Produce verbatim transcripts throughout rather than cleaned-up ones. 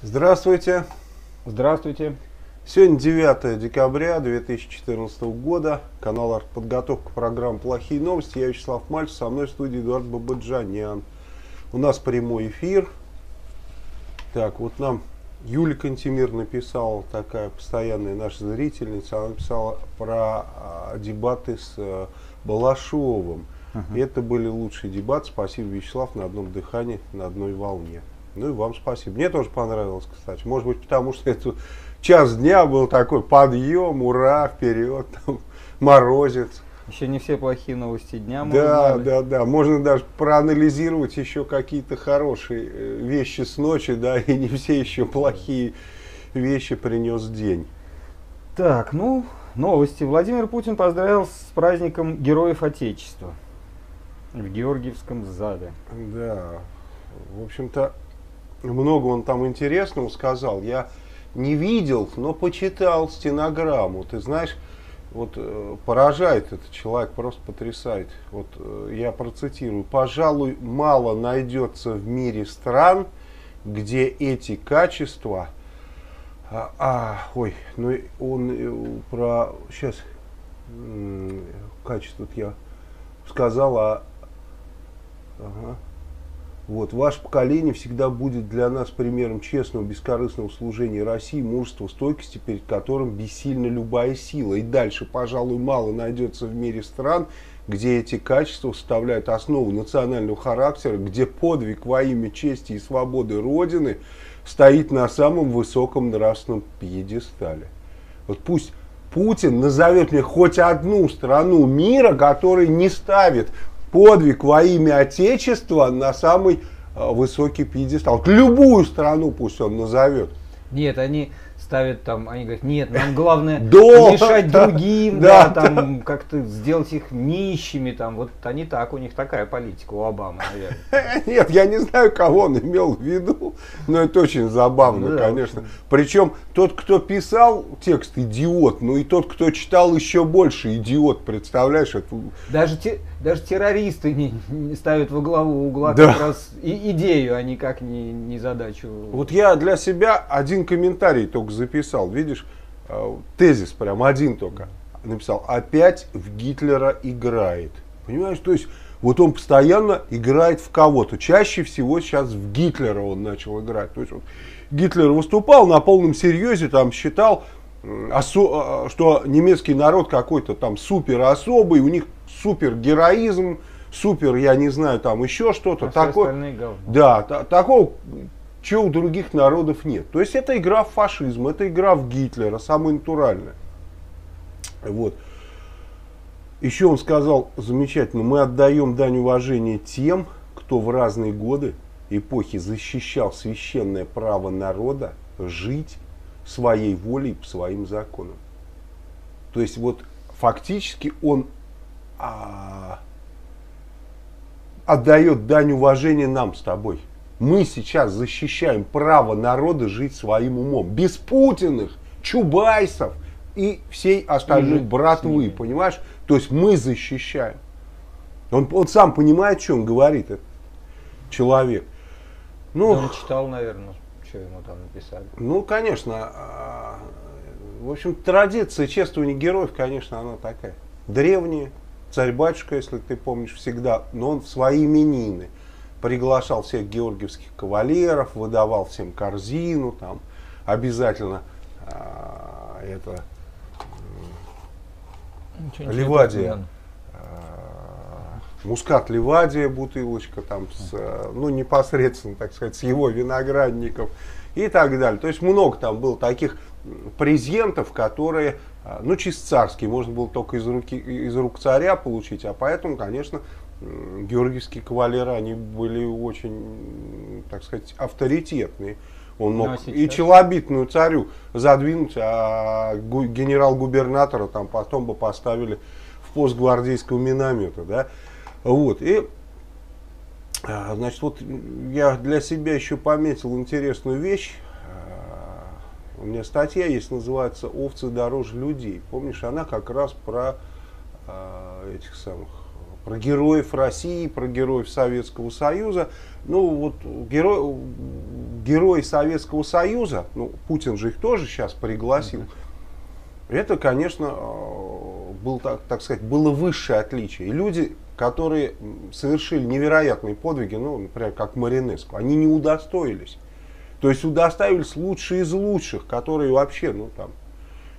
Здравствуйте. Здравствуйте. Сегодня девятое декабря две тысячи четырнадцатого года. Канал «Артподготовка», программа «Плохие новости». Я Вячеслав Мальцев, со мной в студии Эдуард Бабаджанин. У нас прямой эфир. Так, вот нам Юля Кантемир написала, такая постоянная наша зрительница, она написала про а, дебаты с а, Балашовым. Uh-huh. Это были лучшие дебаты. Спасибо, Вячеслав, на одном дыхании, на одной волне. Ну и вам спасибо. Мне тоже понравилось, кстати. Может быть, потому что это час дня был такой подъем, ура, вперед, там, морозец. Еще не все плохие новости дня. Да, да, да. Можно даже проанализировать еще какие-то хорошие вещи с ночи, да, и не все еще плохие вещи принес день. Так, ну, новости. Владимир Путин поздравил с праздником Героев Отечества в Георгиевском зале. Да, в общем-то, много он там интересного сказал. Я не видел, но почитал стенограмму. Ты знаешь, вот э, поражает этот человек, просто потрясает. Вот э, я процитирую. «Пожалуй, мало найдется в мире стран, где эти качества...» А, а, ой, ну он э, про... Сейчас... Э, качество я сказал, а... Ага. Вот, ваше поколение всегда будет для нас примером честного, бескорыстного служения России, мужества, стойкости, перед которым бессильна любая сила. И дальше, пожалуй, мало найдется в мире стран, где эти качества составляют основу национального характера, где подвиг во имя чести и свободы Родины стоит на самом высоком нравственном пьедестале. Вот пусть Путин назовет мне хоть одну страну мира, которая не ставит подвиг во имя Отечества на самый э, высокий пьедестал. Любую страну пусть он назовет. Нет, они ставят там, они говорят, нет, нам главное мешать другим, да, там как-то сделать их нищими, там, вот они так, у них такая политика у Обамы, наверное. Нет, я не знаю, кого он имел в виду, но это очень забавно, конечно. Причем тот, кто писал текст, идиот, ну и тот, кто читал, еще больше идиот, представляешь? Даже террористы ставят во главу угла как раз идею, а никак не задачу. Вот я для себя один комментарий только записал, видишь, тезис прям один только написал. Опять в Гитлера играет. Понимаешь, то есть вот он постоянно играет в кого-то. Чаще всего сейчас в Гитлера он начал играть. То есть вот Гитлер выступал на полном серьезе, там считал, что немецкий народ какой-то там супер особый, у них супер героизм, супер, я не знаю, там еще что-то. Такое, да, такого, чего у других народов нет. То есть это игра в фашизм, это игра в Гитлера, самая натуральная. Вот. Еще он сказал замечательно: мы отдаем дань уважения тем, кто в разные годы эпохи защищал священное право народа жить своей волей по своим законам. То есть вот фактически он а, отдает дань уважения нам с тобой. Мы сейчас защищаем право народа жить своим умом. Без Путиных, Чубайсов и всей остальной братвы, понимаешь? То есть мы защищаем. Он, он сам понимает, о чем говорит этот человек. Ну, он читал, наверное, что ему там написали. Ну, конечно. В общем, традиция чествования героев, конечно, она такая. Древняя. Царь-батюшка, если ты помнишь, всегда. Но он в свои именины приглашал всех георгиевских кавалеров, выдавал всем корзину, там обязательно а, это ничего, левадия, а, мускат левадия, бутылочка там, с, ну непосредственно, так сказать, с его виноградников и так далее. То есть много там было таких презентов, которые, ну чисто царские, можно было только из руки, из рук царя получить, а поэтому, конечно, георгиевские кавалеры, они были очень, так сказать, авторитетные. Он мог, ну, а и челобитную царю задвинуть, а генерал-губернатора там потом бы поставили в пост гвардейского миномета, да? Вот, и, значит, вот я для себя еще пометил интересную вещь. У меня статья есть, называется «Овцы дороже людей». Помнишь, она как раз про этих самых про героев России, про героев Советского Союза. Ну вот геро... герои Советского Союза, ну Путин же их тоже сейчас пригласил. Mm-hmm. Это, конечно, был, так, так сказать, было высшее отличие. И люди, которые совершили невероятные подвиги, ну, например, как Маринеску, они не удостоились. То есть удостоились лучшие из лучших, которые вообще, ну там,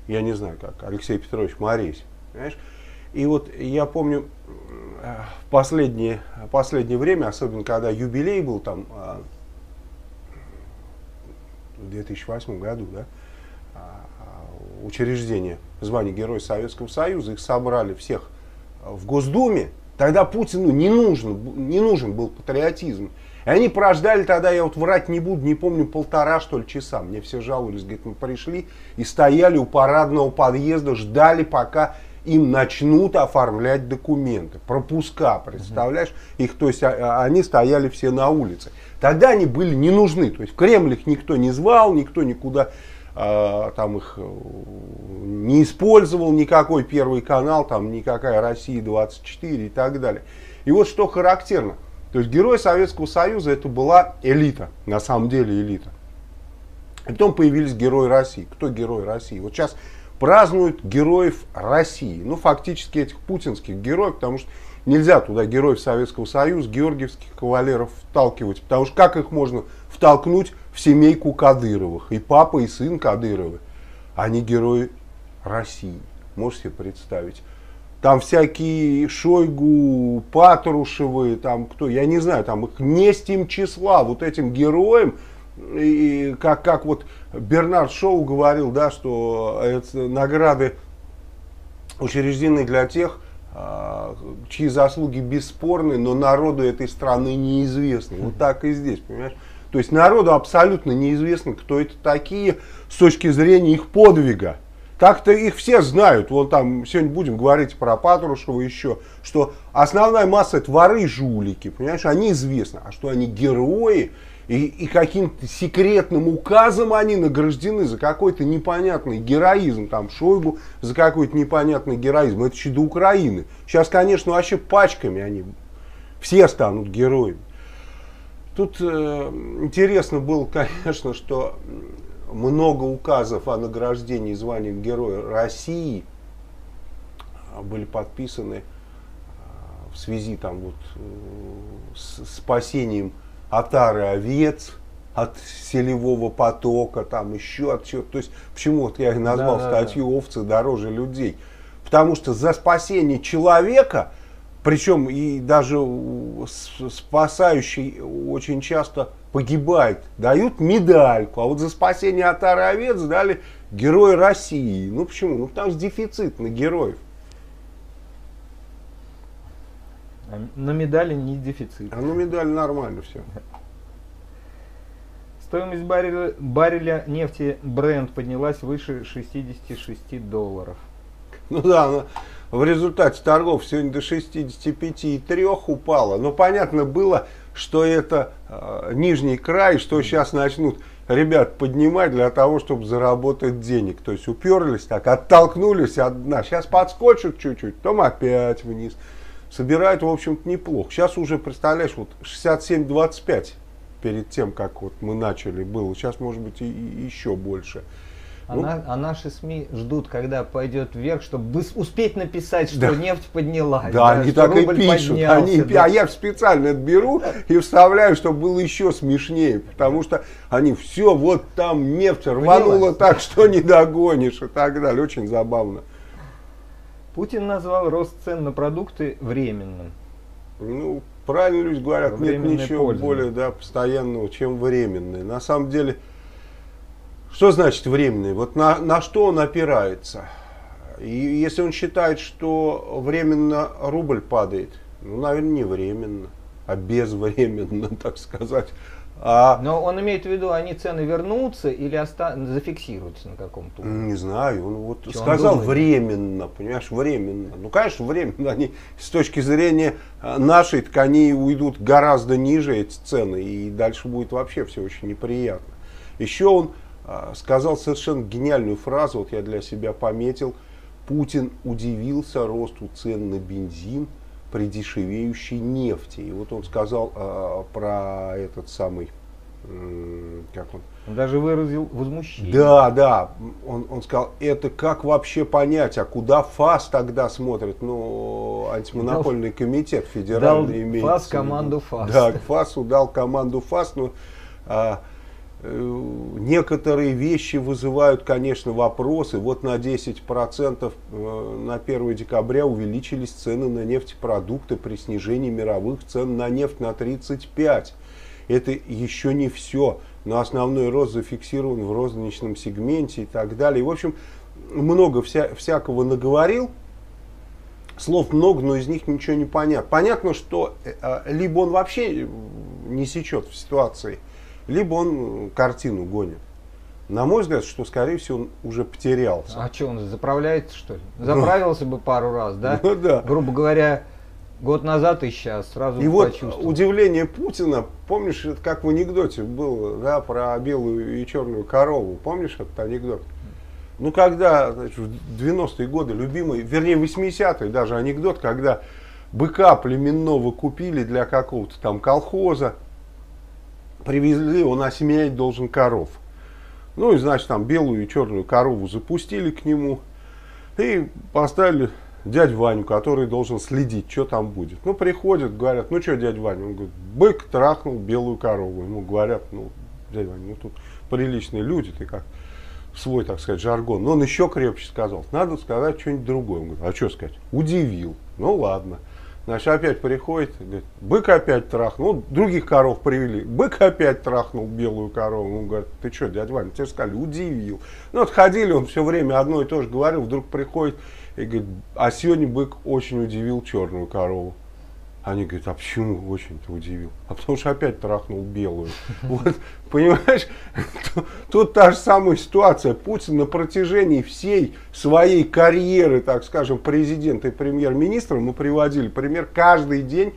я не знаю как, Алексей Петрович Морейс, понимаешь? И вот я помню в последнее, последнее время, особенно когда юбилей был там в две тысячи восьмом году, да, учреждение звания Героя Советского Союза, их собрали всех в Госдуме, тогда Путину не нужен, не нужен был патриотизм. И они прождали тогда, я вот врать не буду, не помню, полтора что ли часа. Мне все жаловались, говорит, мы пришли и стояли у парадного подъезда, ждали, пока им начнут оформлять документы, пропуска, представляешь? Их, то есть а, они стояли все на улице. Тогда они были не нужны, то есть в Кремль их никто не звал, никто никуда а, там их не использовал, никакой Первый канал, там никакая Россия двадцать четыре и так далее. И вот что характерно. То есть герои Советского Союза это была элита, на самом деле элита. И потом появились герои России. Кто герой России? Вот сейчас празднуют героев России. Ну, фактически этих путинских героев, потому что нельзя туда героев Советского Союза, георгиевских кавалеров вталкивать. Потому что как их можно втолкнуть в семейку Кадыровых? И папа, и сын Кадыровы. Они герои России. Можете себе представить? Там всякие Шойгу, Патрушевы, там кто, я не знаю, там их не с тем числа, вот этим героям, и как, как вот Бернард Шоу говорил, да, что это награды учреждены для тех, чьи заслуги бесспорны, но народу этой страны неизвестны. Вот так и здесь, понимаешь? То есть народу абсолютно неизвестно, кто это такие с точки зрения их подвига. Так-то их все знают, вот там сегодня будем говорить про Патрушева еще, что основная масса это воры и жулики, понимаешь, они известны, а что они герои и, и каким-то секретным указом они награждены за какой-то непонятный героизм, там Шойгу за какой-то непонятный героизм, это еще до Украины, сейчас, конечно, вообще пачками они все станут героями. Тут э, интересно было, конечно, что... Много указов о награждении званием Героя России были подписаны в связи там, вот, с спасением от ары овец, от селевого потока, там еще от чего. То есть, почему вот я и назвал да, статью да, да. «Овцы дороже людей». Потому что за спасение человека, причем и даже спасающий очень часто... погибает, дают медальку, а вот за спасение от ары овец дали Героя России. Ну почему? Ну потому что дефицит на героев. На медали не дефицит. А на медали нормально все. Стоимость барреля, барреля нефти Brent поднялась выше шестидесяти шести долларов. Ну да, в результате торгов сегодня до шестидесяти пяти и трёх упала. Но понятно было, что это э, нижний край, что сейчас начнут ребят поднимать для того, чтобы заработать денег. То есть уперлись так, оттолкнулись от дна. Сейчас подскочат чуть-чуть, потом опять вниз. Собирают, в общем-то, неплохо. Сейчас уже, представляешь, вот шестьдесят семь двадцать пять перед тем, как вот мы начали, было. Сейчас, может быть, и, и еще больше. А, ну, на, а наши СМИ ждут, когда пойдет вверх, чтобы успеть написать, что да, нефть поднялась. Да, да они так и пишут. Поднялся, они, да. А я специально это беру и вставляю, чтобы было еще смешнее. Потому что они все, вот там нефть рванула так, что не догонишь и так далее. Очень забавно. Путин назвал рост цен на продукты временным. Ну, правильно люди говорят, нет ничего пользы. более да, постоянного, чем временное. На самом деле... Что значит временный? Вот на, на что он опирается? И если он считает, что временно рубль падает, ну, наверное, не временно, а безвременно, так сказать. А... Но он имеет в виду, они цены вернутся или остан... зафиксируются на каком-то уровне? Не знаю, он вот что сказал он временно, понимаешь, временно. Ну, конечно, временно они с точки зрения нашей ткани уйдут гораздо ниже эти цены, и дальше будет вообще все очень неприятно. Еще он сказал совершенно гениальную фразу, вот я для себя пометил. Путин удивился росту цен на бензин, при дешевеющей нефти. И вот он сказал э, про этот самый, э, как он... Он даже выразил возмущение. Да, да, он, он сказал, это как вообще понять, а куда ФАС тогда смотрит? Ну, антимонопольный комитет федеральный имеет... ФАС команду ФАС. Да, ФАСу дал команду ФАС, но... Э, некоторые вещи вызывают, конечно, вопросы. Вот на десять процентов на первое декабря увеличились цены на нефтепродукты при снижении мировых цен на нефть на тридцать пять процентов. Это еще не все. Но основной рост зафиксирован в розничном сегменте и так далее. В общем, много вся, всякого наговорил. Слов много, но из них ничего не понятно. Понятно, что либо он вообще не сечет в ситуации, либо он картину гонит. На мой взгляд, что, скорее всего, он уже потерялся. А что, он заправляется, что ли? Заправился бы пару раз, да? Ну, да. Грубо говоря, год назад и сейчас сразу и почувствовал. Вот удивление Путина, помнишь, это как в анекдоте было, да, про белую и черную корову. Помнишь этот анекдот? Ну, когда, значит, в девяностые годы любимый, вернее, восьмидесятые даже анекдот, когда быка племенного купили для какого-то там колхоза, привезли, он осеменять должен коров. Ну и, значит, там белую и черную корову запустили к нему и поставили дядю Ваню, который должен следить, что там будет. Ну, приходят, говорят, ну что, дядя Ваня? Он говорит, бык трахнул белую корову. Ему говорят, ну, дядя Ваня, ну тут приличные люди, ты как свой, так сказать, жаргон. Но он еще крепче сказал, надо сказать что-нибудь другое. Он говорит, а что сказать? Удивил. Ну, ладно. Значит, опять приходит, говорит, бык опять трахнул, других коров привели, бык опять трахнул белую корову. Он говорит, ты что, дядя Ваня, тебе сказали, удивил. Ну, вот ходили, он все время одно и то же говорил, вдруг приходит и говорит, а сегодня бык очень удивил черную корову. Они говорят, а почему очень-то удивил? А потому что опять трахнул белую. Вот, понимаешь, тут та же самая ситуация. Путин на протяжении всей своей карьеры, так скажем, президента и премьер-министра, мы приводили пример, каждый день,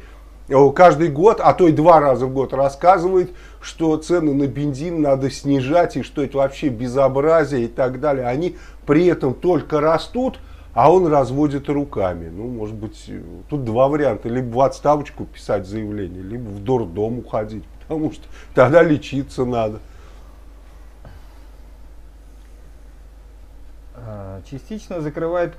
каждый год, а то и два раза в год рассказывает, что цены на бензин надо снижать, и что это вообще безобразие и так далее. Они при этом только растут. А он разводит руками. Ну, может быть, тут два варианта. Либо в отставочку писать заявление, либо в дордом уходить. Потому что тогда лечиться надо. Частично закрывает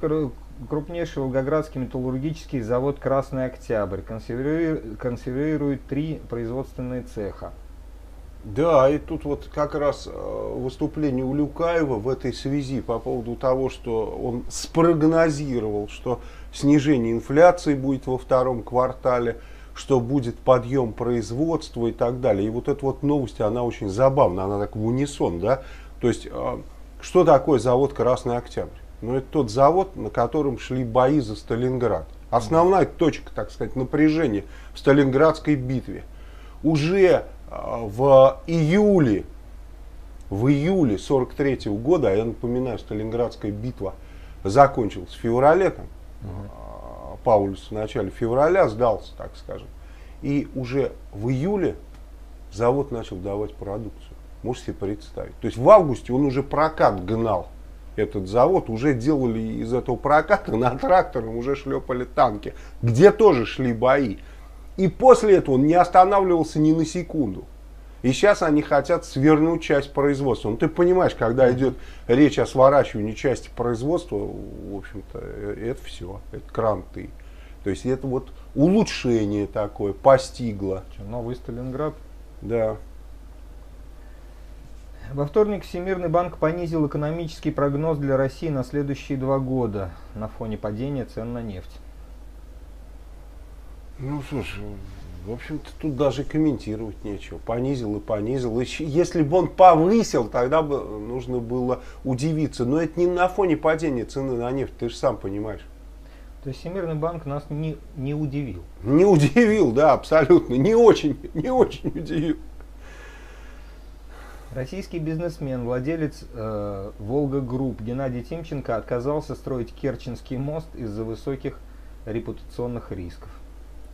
крупнейший волгоградский металлургический завод «Красный Октябрь». Консервирует три производственные цеха. Да, и тут вот как раз выступление Улюкаева в этой связи по поводу того, что он спрогнозировал, что снижение инфляции будет во втором квартале, что будет подъем производства и так далее. И вот эта вот новость, она очень забавна, она так в унисон, да. То есть, что такое завод «Красный Октябрь»? Ну, это тот завод, на котором шли бои за Сталинград. Основная точка, так сказать, напряжения в Сталинградской битве. Уже... В июле, в июле сорок третьего года, я напоминаю, Сталинградская битва закончилась в феврале, там, угу. Паулюс в начале февраля сдался, так скажем, и уже в июле завод начал давать продукцию, можете себе представить. То есть в августе он уже прокат гнал этот завод, уже делали из этого проката на тракторе, уже шлепали танки, где тоже шли бои. И после этого он не останавливался ни на секунду. И сейчас они хотят свернуть часть производства. Ну ты понимаешь, когда идет речь о сворачивании части производства, в общем-то, это все, это кранты. То есть это вот улучшение такое постигло. Новый Сталинград? Да. Во вторник Всемирный банк понизил экономический прогноз для России на следующие два года на фоне падения цен на нефть. Ну, слушай, в общем-то, тут даже комментировать нечего. Понизил и понизил. Если бы он повысил, тогда бы нужно было удивиться. Но это не на фоне падения цены на нефть, ты же сам понимаешь. То есть Всемирный банк нас не, не удивил. Не удивил, да, абсолютно. Не очень, не очень удивил. Российский бизнесмен, владелец э, «Волга Групп» Геннадий Тимченко отказался строить Керченский мост из-за высоких репутационных рисков.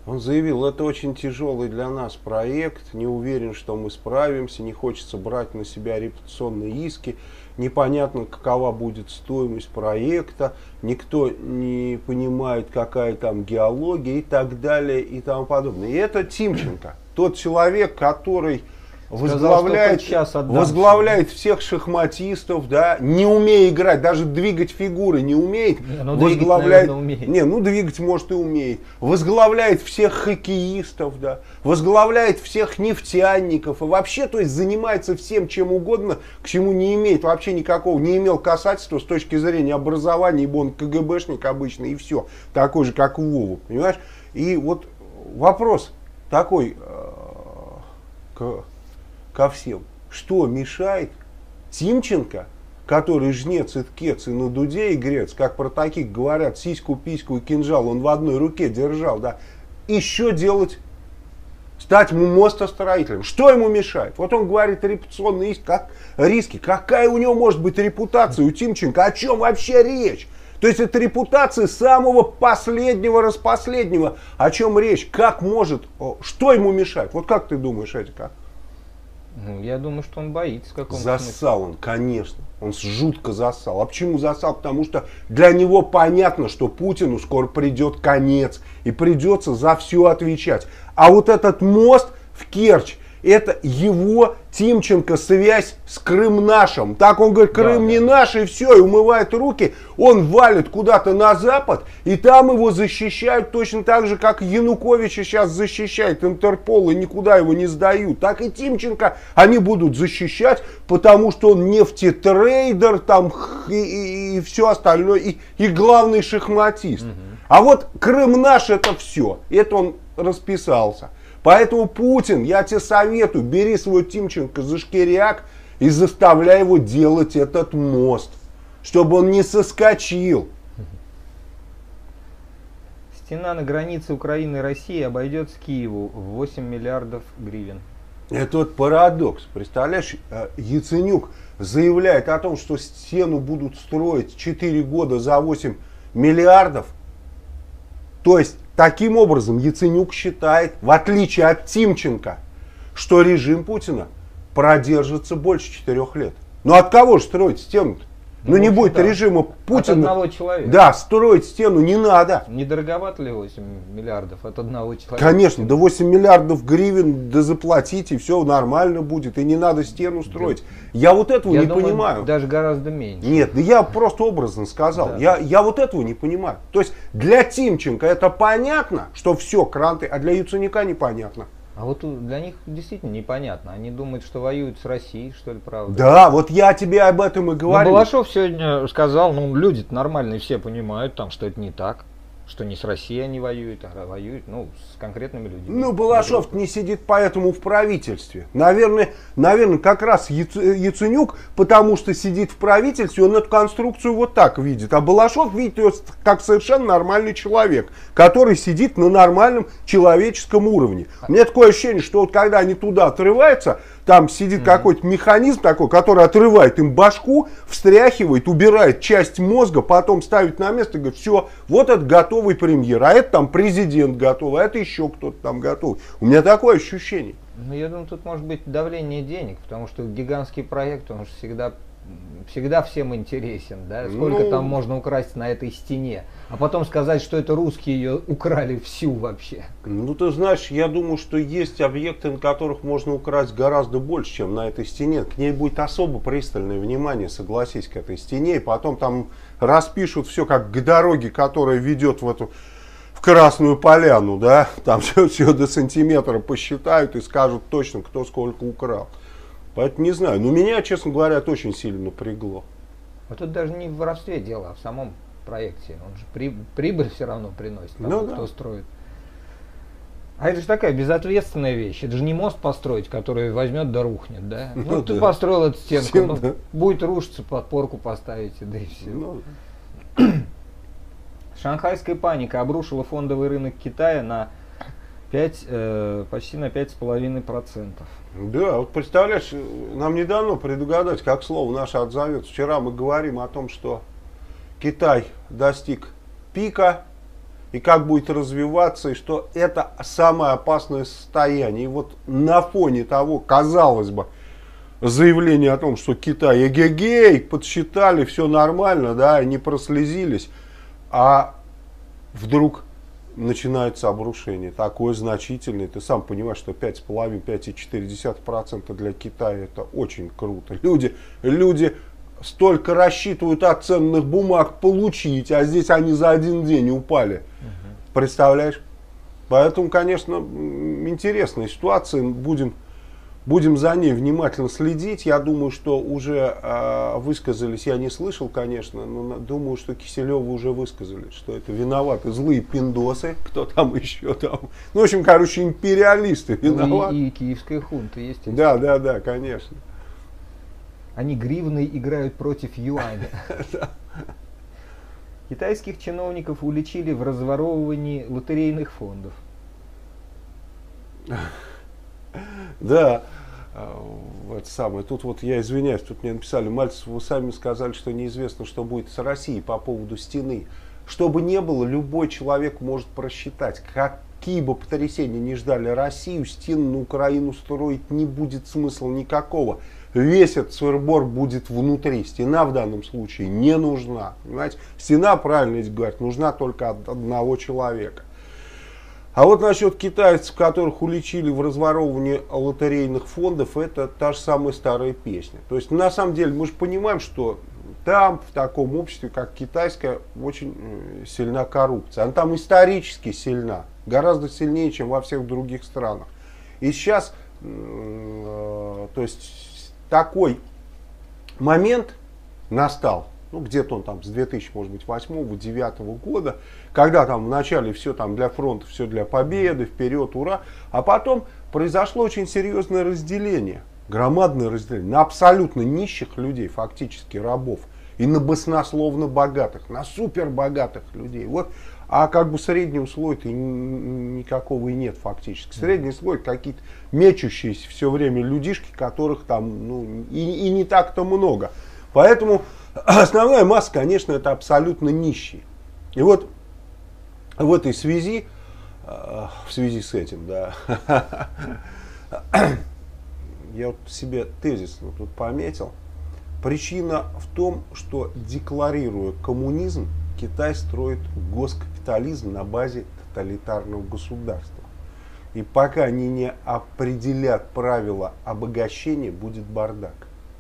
Он заявил, это очень тяжелый для нас проект, не уверен, что мы справимся, не хочется брать на себя репутационные иски, непонятно, какова будет стоимость проекта, никто не понимает, какая там геология и так далее и тому подобное. И это Тимченко, тот человек, который возглавляет, сказал, возглавляет всех шахматистов, да, не умея играть, даже двигать фигуры не умеет, не, ну, возглавляет, двигать, наверное, умеет. Не, ну двигать может и умеет, возглавляет всех хоккеистов, да, возглавляет всех нефтяников и вообще, то есть занимается всем чем угодно, к чему не имеет вообще никакого, не имел касательства с точки зрения образования, ибо он КГБшник обычный и все, такой же как у Вовы, понимаешь? И вот вопрос такой к ко всем. Что мешает Тимченко, который жнец и ткец и на дуде игрец, как про таких говорят, сиську, письку и кинжал он в одной руке держал, да, еще делать, стать мостостроителем? Что ему мешает? Вот он говорит репутационные как, риски. Какая у него может быть репутация у Тимченко? О чем вообще речь? То есть это репутация самого последнего, распоследнего. О чем речь? Как может? Что ему мешает? Вот как ты думаешь, Эдика? Ну, я думаю, что он боится в каком-то смысле. Засал он, конечно. Он жутко засал. А почему засал? Потому что для него понятно, что Путину скоро придет конец. И придется за все отвечать. А вот этот мост в Керчь, это его, Тимченко, связь с Крым нашим. Так он говорит, Крым да, не да. наш, и все, и умывает руки. Он валит куда-то на запад, и там его защищают точно так же, как Януковича сейчас защищает Интерпол, и никуда его не сдают. Так и Тимченко они будут защищать, потому что он нефтетрейдер, там, и, и, и все остальное, и, и главный шахматист. Угу. А вот Крым наш, это все. Это он расписался. Поэтому, Путин, я тебе советую, бери свой Тимченко за шкиряк и заставляй его делать этот мост, чтобы он не соскочил. Стена на границе Украины и России обойдется Киеву в восемь миллиардов гривен. Это вот парадокс, представляешь, Яценюк заявляет о том, что стену будут строить четыре года за восемь миллиардов, то есть... Таким образом, Яценюк считает, в отличие от Тимченко, что режим Путина продержится больше четырёх лет. Ну от кого же строить стену-то? Ну, ну не будет да. режима Путина. От одного человека. Да, строить стену не надо. Не дороговато ли восемь миллиардов от одного человека? Конечно, до восемь миллиардов гривен да заплатите, все нормально будет. И не надо стену строить. Да. Я вот этого я не думаю, понимаю. Даже гораздо меньше. Нет, да я просто образно сказал. Да. Я, я вот этого не понимаю. То есть для Тимченко это понятно, что все, кранты, а для Яценюка непонятно. А вот для них действительно непонятно. Они думают, что воюют с Россией, что ли, правда? Да, вот я тебе об этом и говорю. Но Балашов сегодня сказал, ну, люди-то нормальные все понимают, там, что это не так. Что не с Россией они воюют, а воюют, ну, с конкретными людьми. Ну, Балашов не сидит поэтому в правительстве. Наверное, наверное, как раз Яценюк, потому что сидит в правительстве, он эту конструкцию вот так видит. А Балашов видит ее как совершенно нормальный человек, который сидит на нормальном человеческом уровне. У меня такое ощущение, что вот когда они туда отрываются, там сидит mm-hmm. какой-то механизм такой, который отрывает им башку, встряхивает, убирает часть мозга, потом ставит на место и говорит, все, вот это готовый премьер, а это там президент готовый, а это еще кто-то там готовый. У меня такое ощущение. Ну, я думаю, тут может быть давление денег, потому что гигантский проект, он же всегда... всегда всем интересен, да? Сколько ну, там можно украсть на этой стене, а потом сказать, что это русские ее украли всю вообще. Ну ты знаешь, я думаю, что есть объекты, на которых можно украсть гораздо больше, чем на этой стене. К ней будет особо пристальное внимание, согласись, к этой стене, и потом там распишут все как к дороге, которая ведет в эту в Красную Поляну, да? Там все, все до сантиметра посчитают и скажут точно, кто сколько украл. Поэтому не знаю. Но меня, честно говоря, это очень сильно напрягло. А тут даже не в воровстве дело, а в самом проекте. Он же при, прибыль все равно приносит тому, ну, да. кто строит. А это же такая безответственная вещь. Это же не мост построить, который возьмет да рухнет. Да? Ну, ну ты да. построил эту стенку, Всем, ну, да. будет рушиться, подпорку поставите, да и все. Ну, Шанхайская паника обрушила фондовый рынок Китая на пять, почти на пять с половиной процентов. Да, вот представляешь, нам не дано предугадать, как слово наше отзовется. Вчера мы говорим о том, что Китай достиг пика, и как будет развиваться, и что это самое опасное состояние. И вот на фоне того, казалось бы, заявление о том, что Китай эгегей, подсчитали, все нормально, да, и не прослезились, а вдруг начинается обрушение, такое значительное, ты сам понимаешь, что пять с половиной — пять целых четыре десятых процента для Китая это очень круто. Люди, люди столько рассчитывают от ценных бумаг получить, а здесь они за один день упали. Угу. Представляешь? Поэтому, конечно, интересная ситуация, будем, будем за ней внимательно следить. Я думаю, что уже э, высказались, я не слышал, конечно, но думаю, что Киселёвы уже высказались, что это виноваты злые пиндосы, кто там еще там. Ну, в общем, короче, империалисты виноваты. И, и киевская хунта, естественно. Да, да, да, конечно. Они гривны играют против юаня. Китайских чиновников уличили в разворовывании лотерейных фондов. Да, это самое. Тут вот я извиняюсь, тут мне написали: Мальцев, вы сами сказали, что неизвестно, что будет с Россией по поводу стены. Что бы ни было, любой человек может просчитать, как какие бы потрясения не ждали Россию, стену на Украину строить не будет смысла никакого. Весь этот сырбор будет внутри. Стена в данном случае не нужна. Понимаете? Стена, правильно говорят, нужна только от одного человека. А вот насчет китайцев, которых уличили в разворовывании лотерейных фондов, это та же самая старая песня. То есть, на самом деле, мы же понимаем, что там, в таком обществе, как китайское, очень сильна коррупция. Она там исторически сильна, гораздо сильнее, чем во всех других странах. И сейчас, то есть, такой момент настал, ну, где-то он там с две тысячи восьмого — две тысячи девятого года, когда там вначале все там для фронта, все для победы, вперед, ура, а потом произошло очень серьезное разделение. Громадное разделение на абсолютно нищих людей, фактически рабов, и на баснословно богатых, на супербогатых людей. Вот. А как бы среднего слоя-то никакого и нет фактически. Средний слой — какие-то мечущиеся все время людишки, которых там ну, и, и не так-то много. Поэтому основная масса, конечно, это абсолютно нищие. И вот в этой связи, в связи с этим, да... Я вот себе тезисно тут пометил. Причина в том, что, декларируя коммунизм, Китай строит госкапитализм на базе тоталитарного государства. И пока они не определят правила обогащения, будет бардак.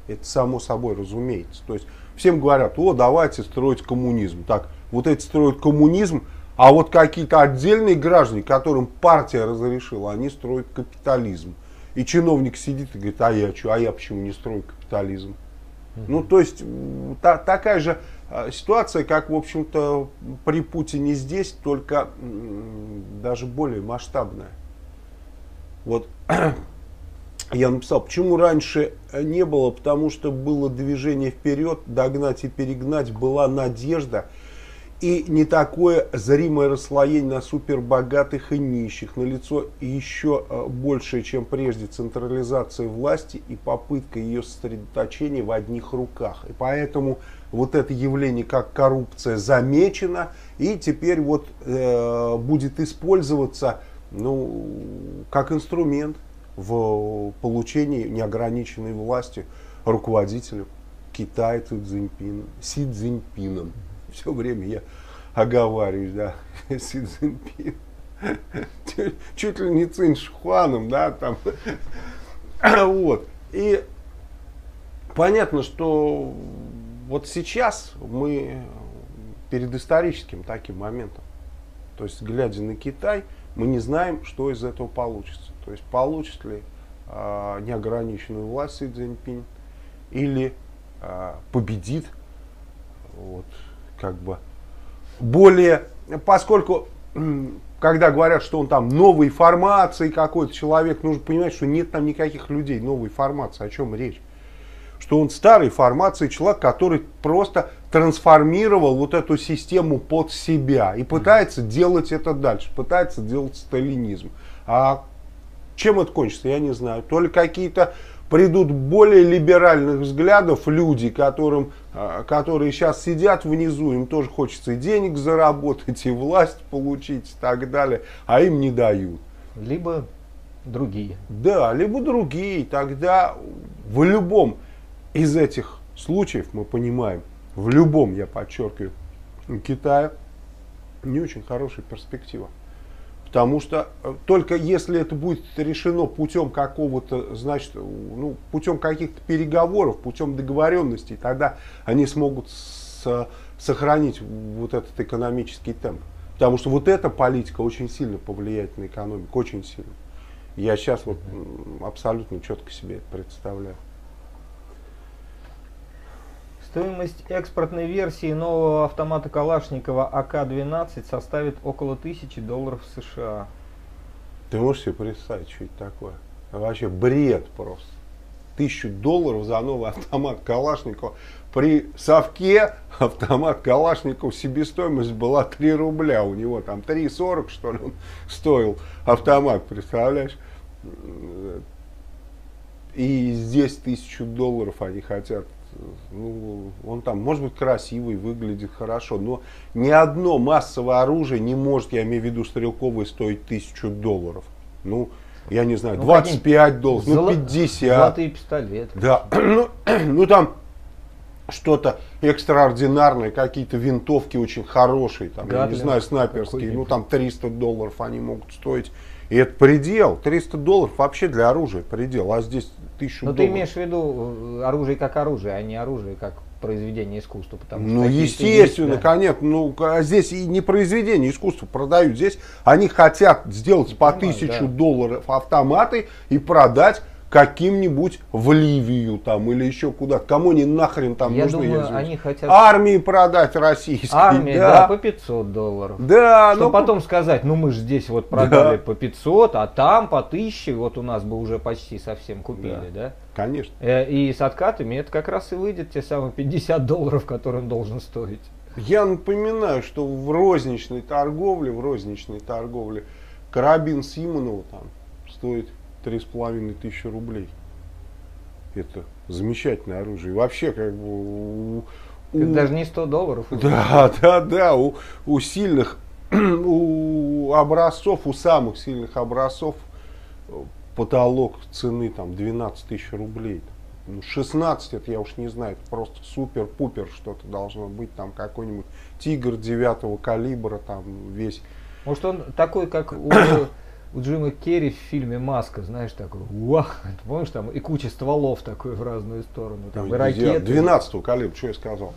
Это само собой разумеется. То есть всем говорят: о, давайте строить коммунизм. Так, вот эти строят коммунизм, а вот какие-то отдельные граждане, которым партия разрешила, они строят капитализм. И чиновник сидит и говорит: а я что, а я почему не строю капитализм? Mm-hmm. Ну, то есть, та, такая же ситуация, как, в общем-то, при Путине здесь, только даже более масштабная. Вот, я написал, почему раньше не было, потому что было движение вперед, догнать и перегнать, была надежда. И не такое зримое расслоение на супербогатых и нищих. Налицо еще большее, чем прежде, централизация власти и попытка ее сосредоточения в одних руках. И поэтому вот это явление, как коррупция, замечено. И теперь вот э, будет использоваться ну, как инструмент в получении неограниченной власти руководителю Китая Си Цзиньпином. Все время я оговариваюсь, да, Си Цзиньпин, чуть ли не Циншхуаном, да, там, вот. И понятно, что вот сейчас мы перед историческим таким моментом, то есть, глядя на Китай, мы не знаем, что из этого получится. То есть, получит ли э, неограниченную власть Си Цзиньпин или э, победит, вот, как бы более, поскольку, когда говорят, что он там новой формации какой-то человек, нужно понимать, что нет там никаких людей новой формации, о чем речь. Что он старой формации человек, который просто трансформировал вот эту систему под себя и пытается делать это дальше, пытается делать сталинизм. А чем это кончится, я не знаю. То ли какие-то придут более либеральных взглядов люди, которым, которые сейчас сидят внизу, им тоже хочется и денег заработать, и власть получить, и так далее, а им не дают. Либо другие. Да, либо другие. Тогда в любом из этих случаев, мы понимаем, в любом, я подчеркиваю, Китае не очень хорошая перспектива. Потому что только если это будет решено путем какого-то, значит, ну, путем каких-то переговоров, путем договоренностей, тогда они смогут с, сохранить вот этот экономический темп. Потому что вот эта политика очень сильно повлияет на экономику, очень сильно. Я сейчас вот абсолютно четко себе это представляю. Стоимость экспортной версии нового автомата Калашникова А К двенадцать составит около тысячи долларов США. Ты можешь себе представить, что это такое? Вообще бред просто. Тысячу долларов за новый автомат Калашникова. При совке автомат Калашникова себестоимость была три рубля. У него там три сорок, что ли, он стоил автомат, представляешь? И здесь тысячу долларов они хотят. Ну, он там, может быть, красивый, выглядит хорошо, но ни одно массовое оружие не может, я имею в виду стрелковое, стоить тысячу долларов. Ну, я не знаю, ну, двадцать пять долларов, золо... ну, пятьдесят. Золотые пистолеты. Да, ну, ну там что-то экстраординарное, какие-то винтовки очень хорошие, там, я не знаю, снайперские, ну, там триста долларов они могут стоить. И это предел. триста долларов вообще для оружия предел, а здесь тысячу долларов. Но ты имеешь в виду оружие как оружие, а не оружие как произведение искусства. Потому что ну, естественно, есть, да? Конечно. Ну, здесь и не произведение искусства продают. Здесь они хотят сделать по тысячу да. долларов автоматы и продать каким-нибудь в Ливию там или еще куда-то. Кому они нахрен там я нужны? Думаю, они хотят... Армии продать российской. Армии, да? Да, по пятьсот долларов. Да, чтобы но... потом сказать, ну мы же здесь вот продали да. по пятьсот, а там по тысяче, вот у нас бы уже почти совсем купили, да? Да? Конечно. И с откатами это как раз и выйдет те самые пятьдесят долларов, которые он должен стоить. Я напоминаю, что в розничной торговле, в розничной торговле карабин Симонова там стоит три с половиной тысячи рублей. Это замечательное оружие. И вообще, как бы... У, это даже не сто долларов. Да, да, да. У, у сильных, у образцов, у самых сильных образцов потолок цены там двенадцать тысяч рублей. Ну, шестнадцать, это я уж не знаю, это просто супер-пупер что-то должно быть. Там какой-нибудь тигр девятого калибра, там весь... Может он такой, как у... У Джима Керри в фильме «Маска», знаешь, такой, уах, помнишь, там и куча стволов такой в разную сторону, там, и ракеты. двенадцатого калибра, что я сказал?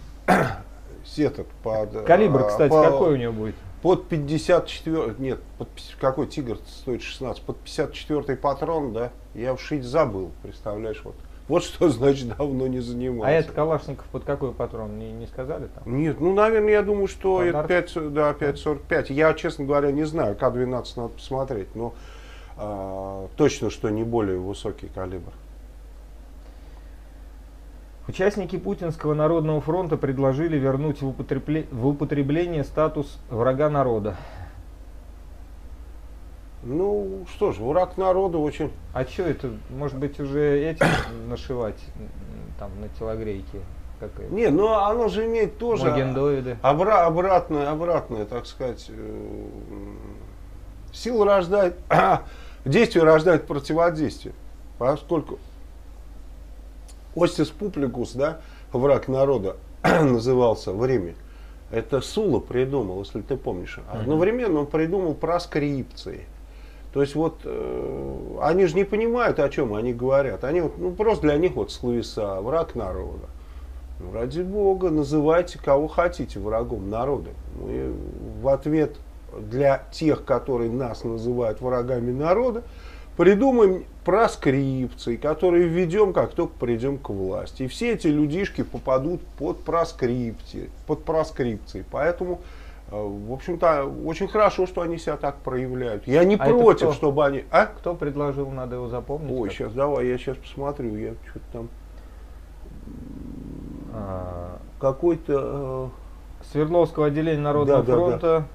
Сеток под... Калибр, кстати, по, какой у него будет? Под пятьдесят четыре, нет, под, какой тигр стоит шестнадцать, под пятьдесят четвёртый патрон, да, я уж и забыл, представляешь, вот. Вот что значит давно не занимался. А это Калашников под какой патрон? Не, не сказали там? Нет, ну, наверное, я думаю, что это пять сорок пять. Я, честно говоря, не знаю. К двенадцать надо посмотреть. Но э, точно, что не более высокий калибр. Участники Путинского народного фронта предложили вернуть в, употребле... в употребление статус врага народа. Ну, что ж, враг народа очень... А что это, может быть, уже этим нашивать там на телогрейке? Не, ну оно же имеет тоже обра обратное, обратное, так сказать, э сила рождает, действие рождает противодействие. Поскольку Остис Публикус, да, враг народа, назывался в Риме. Это Сула придумал, если ты помнишь. Одновременно он придумал проскрипции. То есть вот э, они же не понимают, о чем они говорят. Они вот, ну, просто для них вот словеса, враг народа. Ну, ради бога, называйте кого хотите врагом народа. Ну, и в ответ для тех, которые нас называют врагами народа, придумаем проскрипции, которые введем, как только придем к власти. И все эти людишки попадут под проскрипции. Под проскрипции. Поэтому... В общем-то, очень хорошо, что они себя так проявляют. Я не а против, чтобы они... А? Кто предложил, надо его запомнить. Ой, как? Сейчас, давай, я сейчас посмотрю. Я что-то там... А... Какой-то... Свердловского отделения Народного да, фронта,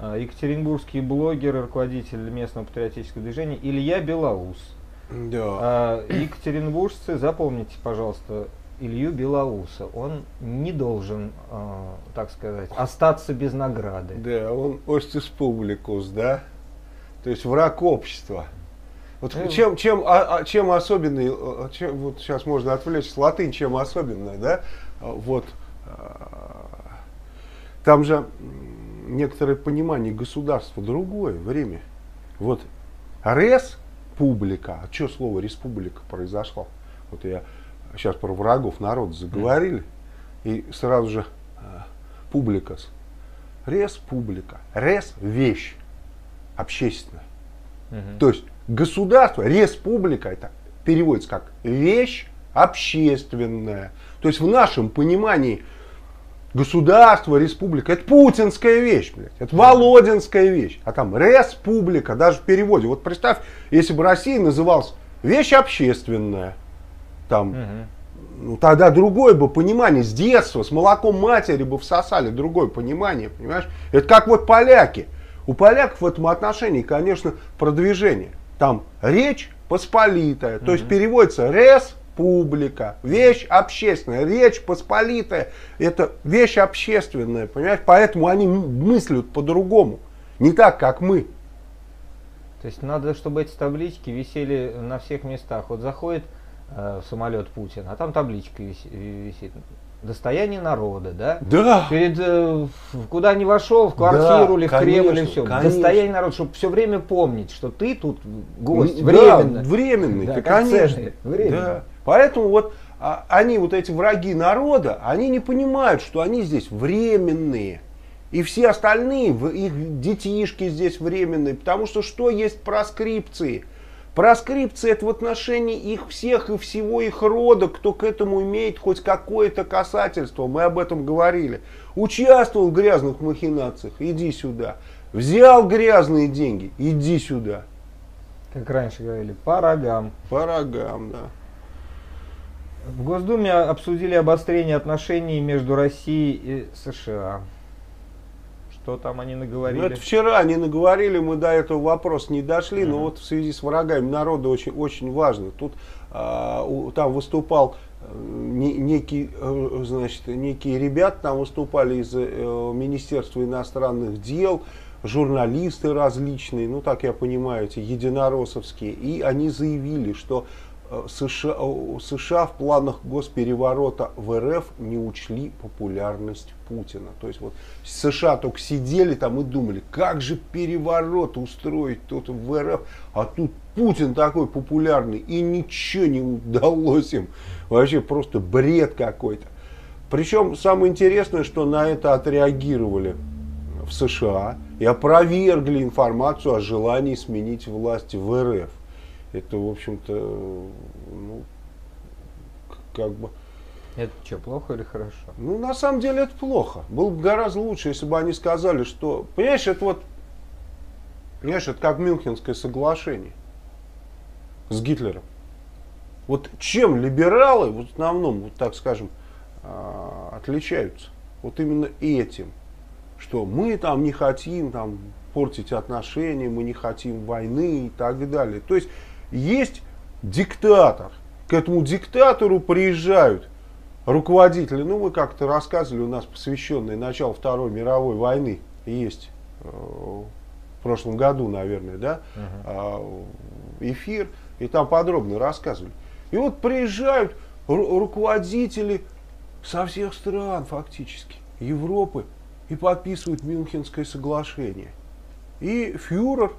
да, да. Екатеринбургский блогер, руководитель местного патриотического движения Илья Белоус Да. Екатеринбуржцы, запомните, пожалуйста, Илью Белоуса. Он не должен, э, так сказать, остаться без награды. Да, он hostis publicus, да? То есть враг общества. Вот э, чем, чем, а, чем особенный, чем, вот сейчас можно отвлечься, латынь, чем особенная, да? Вот, там же некоторое понимание государства, другое время. Вот рес публика, а что слово республика произошло? Вот я сейчас про врагов народа заговорили, и сразу же публикас. Республика. Рес – вещь общественная. Угу. То есть государство, республика, это переводится как вещь общественная. То есть в нашем понимании государство, республика – это путинская вещь, блядь, это володинская вещь. А там республика, даже в переводе. Вот представь, если бы Россия называлась вещь общественная, там, угу. тогда другое бы понимание, с детства, с молоком матери бы всосали другое понимание, понимаешь? Это как вот поляки. У поляков в этом отношении, конечно, продвижение. Там речь посполитая, угу. то есть переводится рес. Публика, вещь общественная, речь посполитая, это вещь общественная, понимаешь? Поэтому они мыслят по-другому, не так, как мы. То есть надо, чтобы эти таблички висели на всех местах. Вот заходит э, в самолет Путин, а там табличка висит. Достояние народа, да? Да. Перед, э, куда не вошел, в квартиру да, или в Кремль, или все. Конечно. Достояние народа, чтобы все время помнить, что ты тут гость, ну, временно. Да, временный, да, ты, конечно. Временно. Да. Поэтому вот а, они, вот эти враги народа, они не понимают, что они здесь временные. И все остальные, их детишки здесь временные. Потому что что есть проскрипции? Проскрипция — это в отношении их всех и всего их рода, кто к этому имеет хоть какое-то касательство. Мы об этом говорили. Участвовал в грязных махинациях — иди сюда. Взял грязные деньги — иди сюда. Как раньше говорили, по рогам. По рогам, да. В Госдуме обсудили обострение отношений между Россией и США. Что там они наговорили? Ну, это вчера они наговорили, мы до этого вопроса не дошли, mm-hmm. но вот в связи с врагами народа очень, очень важно. Тут а, у, там выступал не, некий, значит, некие ребята, там выступали из э, Министерства иностранных дел, журналисты различные, ну так я понимаю, эти единороссовские, и они заявили, что США, США в планах госпереворота в РФ не учли популярность Путина. То есть вот США только сидели там и думали, как же переворот устроить тут в РФ, а тут Путин такой популярный, и ничего не удалось им. Вообще просто бред какой-то. Причем самое интересное, что на это отреагировали в США и опровергли информацию о желании сменить власть в РФ. Это, в общем-то, ну, как бы... Это что, плохо или хорошо? Ну, на самом деле, это плохо. Было бы гораздо лучше, если бы они сказали, что... Понимаешь, это вот... Понимаешь, это как Мюнхенское соглашение с Гитлером. Вот чем либералы, в основном, вот так скажем, отличаются? Вот именно этим. Что мы там не хотим там портить отношения, мы не хотим войны и так далее. То есть... Есть диктатор. К этому диктатору приезжают руководители. Ну, мы как-то рассказывали, у нас посвященный началу Второй мировой войны есть в прошлом году, наверное, да, uh-huh. эфир. И там подробно рассказывали. И вот приезжают ру- руководители со всех стран, фактически, Европы, и подписывают Мюнхенское соглашение. И фюрер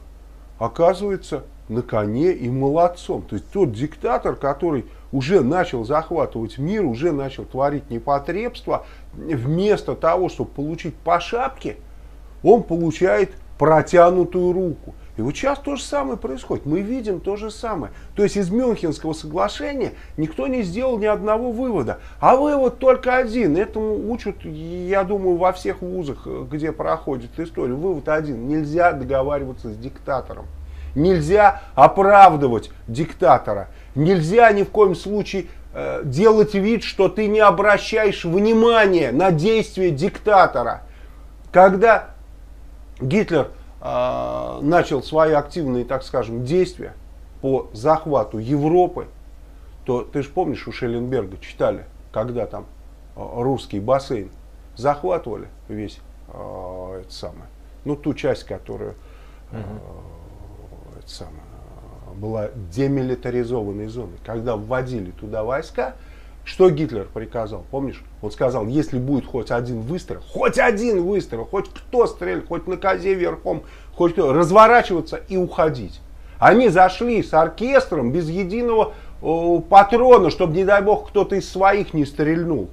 оказывается... на коне и молодцом. То есть тот диктатор, который уже начал захватывать мир, уже начал творить непотребства, вместо того, чтобы получить по шапке, он получает протянутую руку. И вот сейчас то же самое происходит. Мы видим то же самое. То есть из Мюнхенского соглашения никто не сделал ни одного вывода. А вывод только один. Этому учат, я думаю, во всех вузах, где проходит история. Вывод один. Нельзя договариваться с диктатором. Нельзя оправдывать диктатора. Нельзя ни в коем случае э, делать вид, что ты не обращаешь внимания на действия диктатора. Когда Гитлер э, начал свои активные, так скажем, действия, по захвату Европы, то ты же помнишь, у Шелленберга читали, когда там русский бассейн захватывали весь э, это самое, ну ту часть, которая э, это самое, была демилитаризованной зоной, когда вводили туда войска. Что Гитлер приказал, помнишь? Он сказал, если будет хоть один выстрел, хоть один выстрел, хоть кто стрель, хоть на козе верхом, хоть кто, разворачиваться и уходить. Они зашли с оркестром без единого э, патрона, чтобы, не дай бог, кто-то из своих не стрельнул.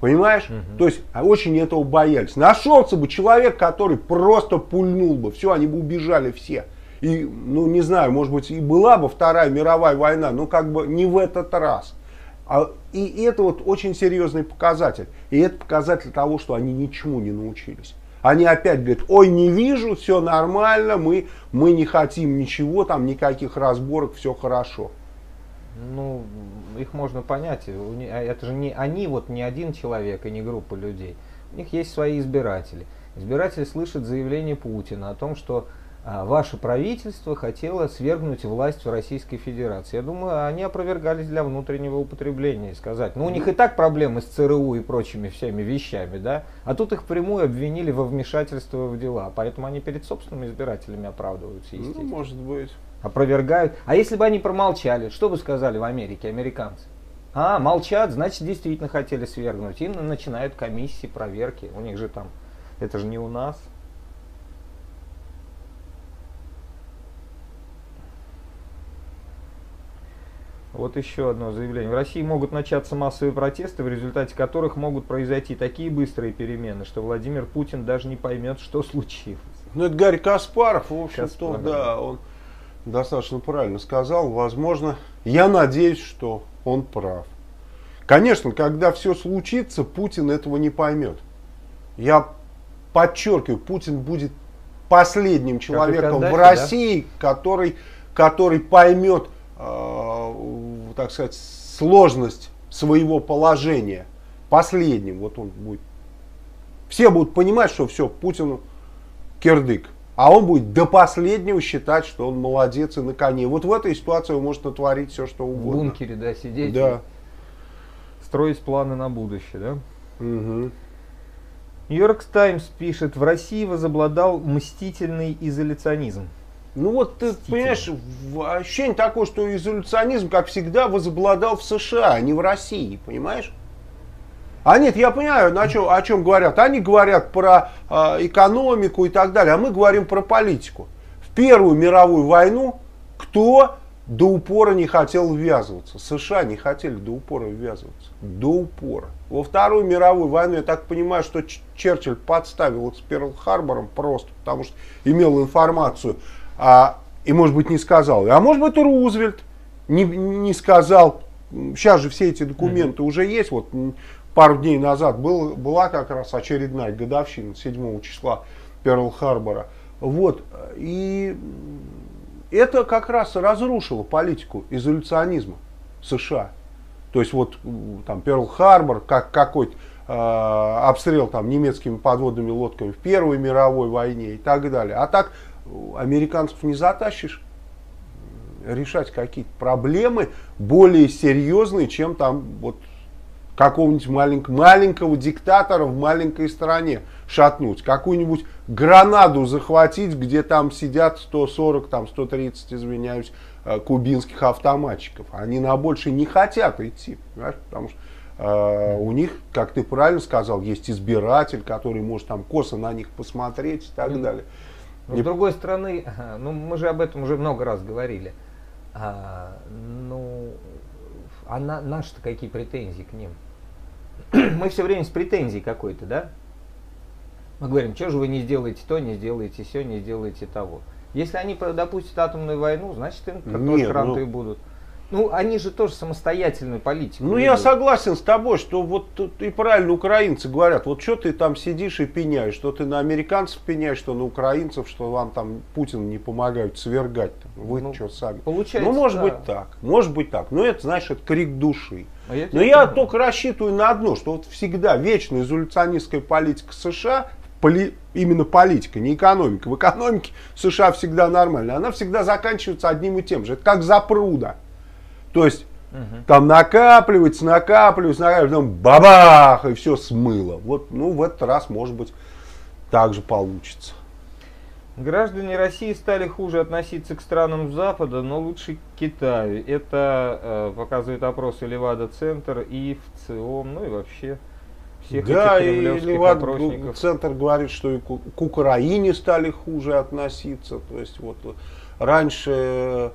Понимаешь? Угу. То есть очень этого боялись. Нашелся бы человек, который просто пульнул бы. Все, они бы убежали все. И, ну, не знаю, может быть, и была бы Вторая мировая война, но как бы не в этот раз. И это вот очень серьезный показатель. И это показатель того, что они ничему не научились. Они опять говорят, ой, не вижу, все нормально, мы, мы не хотим ничего, там никаких разборок, все хорошо. Ну, их можно понять. Это же не они, вот не один человек и не группа людей. У них есть свои избиратели. Избиратели слышат заявление Путина о том, что ваше правительство хотело свергнуть власть в Российской Федерации. Я думаю, они опровергались для внутреннего употребления и сказать. Ну, у них и так проблемы с ЦРУ и прочими всеми вещами, да? А тут их впрямую обвинили во вмешательство в дела. Поэтому они перед собственными избирателями оправдываются, естественно. Ну, может быть. Опровергают. А если бы они промолчали, что бы сказали в Америке американцы? А, молчат, значит, действительно хотели свергнуть. И начинают комиссии, проверки. У них же там, это же не у нас. Вот еще одно заявление. В России могут начаться массовые протесты, в результате которых могут произойти такие быстрые перемены, что Владимир Путин даже не поймет, что случилось. Ну, это Гарри Каспаров, в общем-то, да, он достаточно правильно сказал. Возможно, я надеюсь, что он прав. Конечно, когда все случится, Путин этого не поймет. Я подчеркиваю, Путин будет последним человеком в России, который, который поймет, так сказать, сложность своего положения. Последним вот он будет. Все будут понимать, что все, Путину кирдык. А он будет до последнего считать, что он молодец и на коне. Вот в этой ситуации он может натворить все, что угодно. В бункере, да, сидеть. Да. Строить планы на будущее, да? Угу. Нью-Йорк Таймс пишет, в России возобладал мстительный изоляционизм. Ну вот ты понимаешь, ощущение такое, что изоляционизм, как всегда, возобладал в США, а не в России, понимаешь? А нет, я понимаю, на чё, о чем говорят. Они говорят про э, экономику и так далее, а мы говорим про политику. В Первую мировую войну кто до упора не хотел ввязываться? США не хотели до упора ввязываться. До упора. Во Вторую мировую войну, я так понимаю, что Черчилль подставил их с Перл-Харбором просто, потому что имел информацию. А, и, может быть, не сказал. А может быть, и Рузвельт не, не сказал. Сейчас же все эти документы mm-hmm. уже есть. Вот пару дней назад был, была как раз очередная годовщина седьмого числа Перл-Харбора. Вот. И это как раз разрушило политику изоляционизма США. То есть, вот там Перл-Харбор, как какой-то э, обстрел там, немецкими подводными лодками в Первой мировой войне и так далее. А так американцев не затащишь решать какие-то проблемы более серьезные, чем там вот какого-нибудь маленького, маленького диктатора в маленькой стране шатнуть. Какую-нибудь Гранаду захватить, где там сидят сто сорок, там сто тридцать, извиняюсь, кубинских автоматчиков. Они на больше не хотят идти, понимаешь? Потому что э, у них, как ты правильно сказал, есть избиратель, который может там косо на них посмотреть и так далее. С другой стороны, ну мы же об этом уже много раз говорили, а, ну, а на, наши-то какие претензии к ним? Мы все время с претензией какой-то, да? Мы говорим, что же вы не сделаете то, не сделаете сё, не сделаете того. Если они допустят атомную войну, значит им тоже кранты ну... будут. Ну, они же тоже самостоятельную политику. Ну, я согласен с тобой, что вот тут и правильно украинцы говорят, вот что ты там сидишь и пеняешь, что ты на американцев пеняешь, что на украинцев, что вам там Путин не помогают свергать. Вы ну, что сами. Получается, ну, может да. быть так, может быть так. Но это, знаешь, это крик души. А я Но я понимаю. только рассчитываю на одно, что вот всегда вечная изоляционистская политика США, поли, именно политика, не экономика. В экономике США всегда нормально. Она всегда заканчивается одним и тем же. Это как запруда. То есть угу. там накапливается, накапливается, накапливается, потом бабах, и все смыло. Вот, ну, в этот раз, может быть, так же получится. Граждане России стали хуже относиться к странам Запада, но лучше к Китаю. Это э, показывают опросы Левада-центр, и в ЦИОМ, ну и вообще всех да, этих кремлевских опросников. Центр говорит, что и к Украине стали хуже относиться. То есть вот раньше...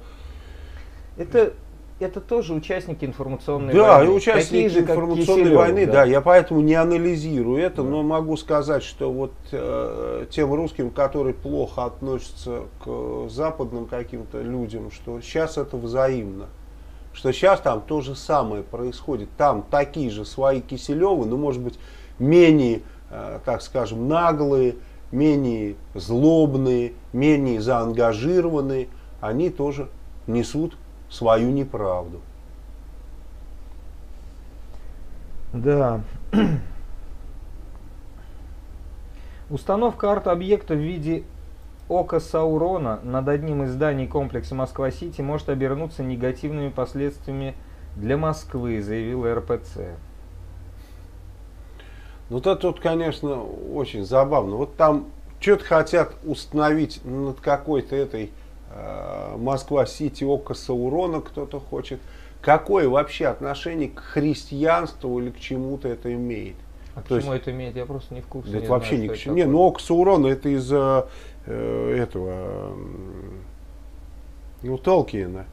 Это... Это тоже участники информационной да, войны. Да, и участники же, информационной Киселев, войны, да. да, я поэтому не анализирую это, да. но могу сказать, что вот э, тем русским, которые плохо относятся к западным каким-то людям, что сейчас это взаимно. Что сейчас там то же самое происходит. Там такие же свои Киселевы, но, может быть, менее, э, так скажем, наглые, менее злобные, менее заангажированные, они тоже несут свою неправду. Да. Установка арт-объекта в виде Ока Саурона над одним из зданий комплекса Москва-Сити может обернуться негативными последствиями для Москвы, заявил эр пэ цэ. Ну, это тут, конечно, очень забавно. Вот там что-то хотят установить над какой-то этой Москва-Сити, Око Саурона кто-то хочет. Какое вообще отношение к христианству или к чему-то это имеет? А то почему есть, это имеет? Я просто не в курсе. Это вообще ни к чему. Не, ну Око Саурона это из э, этого ну, Толкиена.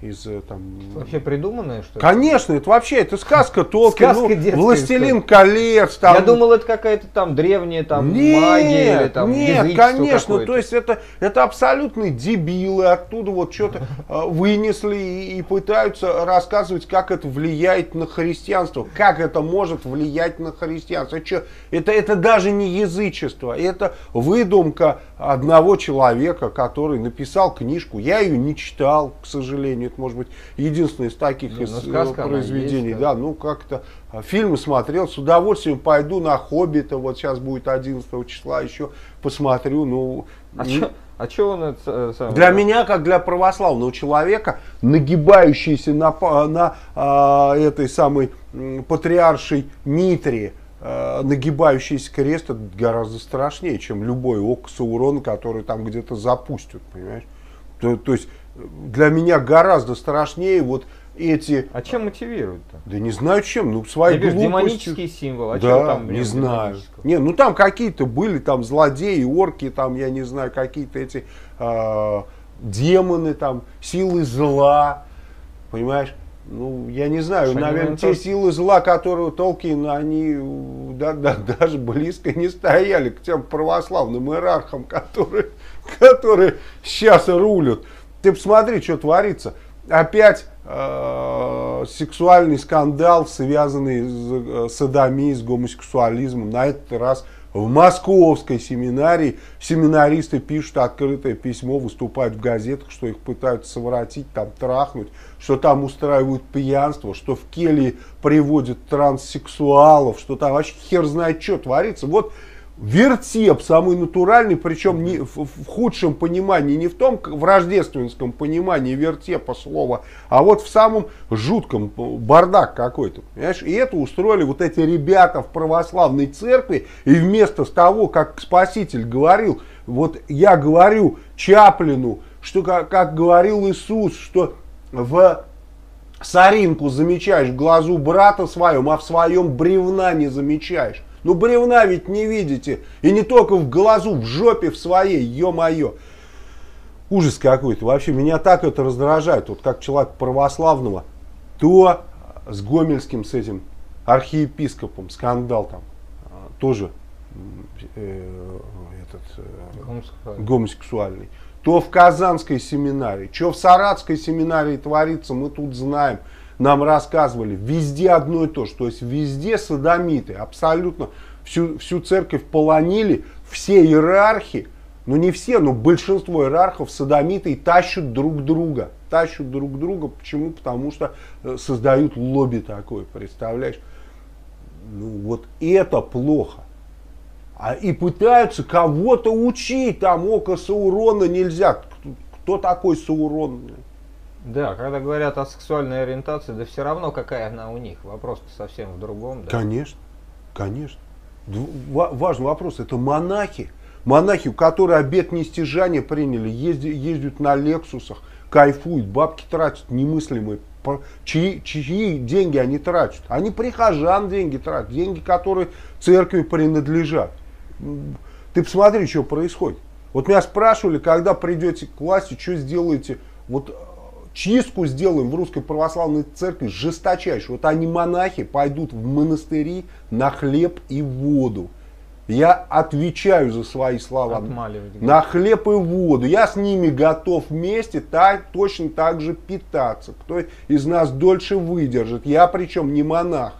Из, там... Вообще придуманное, что ли? Конечно, это вообще, это сказка Толкина, ну, «Властелин колец». Там... Я думал, это какая-то там древняя там, нет, магия. Или, там, нет, конечно, то есть это, это абсолютные дебилы, оттуда вот что-то вынесли и, и пытаются рассказывать, как это влияет на христианство, как это может влиять на христианство. Это, это, это даже не язычество, это выдумка одного человека, который написал книжку. Я ее не читал, к сожалению. Это, может быть, единственное из таких да, из сказка, произведений. Есть, да. Да, ну, как-то фильмы смотрел. С удовольствием пойду на «Хоббита». Вот сейчас будет одиннадцатого числа. Еще посмотрю. Ну, а не... чё, а чё он это, сам для говорит? Меня, как для православного человека, нагибающийся на, на а, этой самой патриаршей Митре, а, нагибающийся крест, это гораздо страшнее, чем любой Око Саурона, который там где-то запустят. Понимаешь? То, то есть... Для меня гораздо страшнее вот эти... А чем мотивируют-то? Да не знаю чем, ну свои я глупости. Демонический символ, а да, чем там? Не знаю. Не, ну там какие-то были, там злодеи, орки, там я не знаю, какие-то эти э, демоны, там силы зла, понимаешь? Ну, я не знаю, что наверное, те тоже... силы зла, которые Толкин, они да, да, даже близко не стояли к тем православным иерархам, которые, которые сейчас рулят. Ты посмотри, что творится. Опять э, сексуальный скандал, связанный с э, содомией, с гомосексуализмом. На этот раз в московской семинарии семинаристы пишут открытое письмо, выступают в газетах, что их пытаются совратить, там трахнуть, что там устраивают пьянство, что в келье приводят транссексуалов, что там вообще хер знает, что творится. Вот. Вертеп самый натуральный, причем не, в, в худшем понимании, не в том, в рождественском понимании вертепа слова, а вот в самом жутком, бардак какой-то, понимаешь? И это устроили вот эти ребята в православной церкви, и вместо того, как Спаситель говорил, вот я говорю Чаплину, что как, как говорил Иисус, что в... соринку замечаешь в глазу брата своем, а в своем бревна не замечаешь. Ну, бревна ведь не видите. И не только в глазу, в жопе в своей, ё-моё. Ужас какой-то. Вообще, меня так это раздражает. Вот как человек православного, то с Гомельским, с этим архиепископом, скандал там, тоже э, этот, э, гомосексуальный. гомосексуальный. То в Казанской семинарии, что в Саратской семинарии творится, мы тут знаем. Нам рассказывали, везде одно и то же, то есть везде содомиты, абсолютно всю, всю церковь полонили, все иерархи, ну не все, но большинство иерархов содомиты и тащат друг друга, тащат друг друга, почему? Потому что создают лобби такое, представляешь? Ну вот это плохо. и пытаются кого-то учить. Там Око Саурона нельзя. Кто такой Саурон? Да, когда говорят о сексуальной ориентации, да все равно какая она у них. Вопрос-то совсем в другом. Да? Конечно, конечно. Важный вопрос. Это монахи. Монахи, у которых обет нестяжания приняли, ездят, ездят на лексусах, кайфуют, бабки тратят немыслимые. Чьи, чьи деньги они тратят? Они прихожан деньги тратят, деньги, которые церкви принадлежат. Ты посмотри, что происходит. Вот меня спрашивали, когда придете к власти, что сделаете? Вот чистку сделаем в Русской Православной Церкви жесточайшую. Вот они, монахи, пойдут в монастыри на хлеб и воду. Я отвечаю за свои слова. Отмаливать. На хлеб и воду. Я с ними готов вместе так, точно так же питаться. Кто из нас дольше выдержит? Я причем не монах.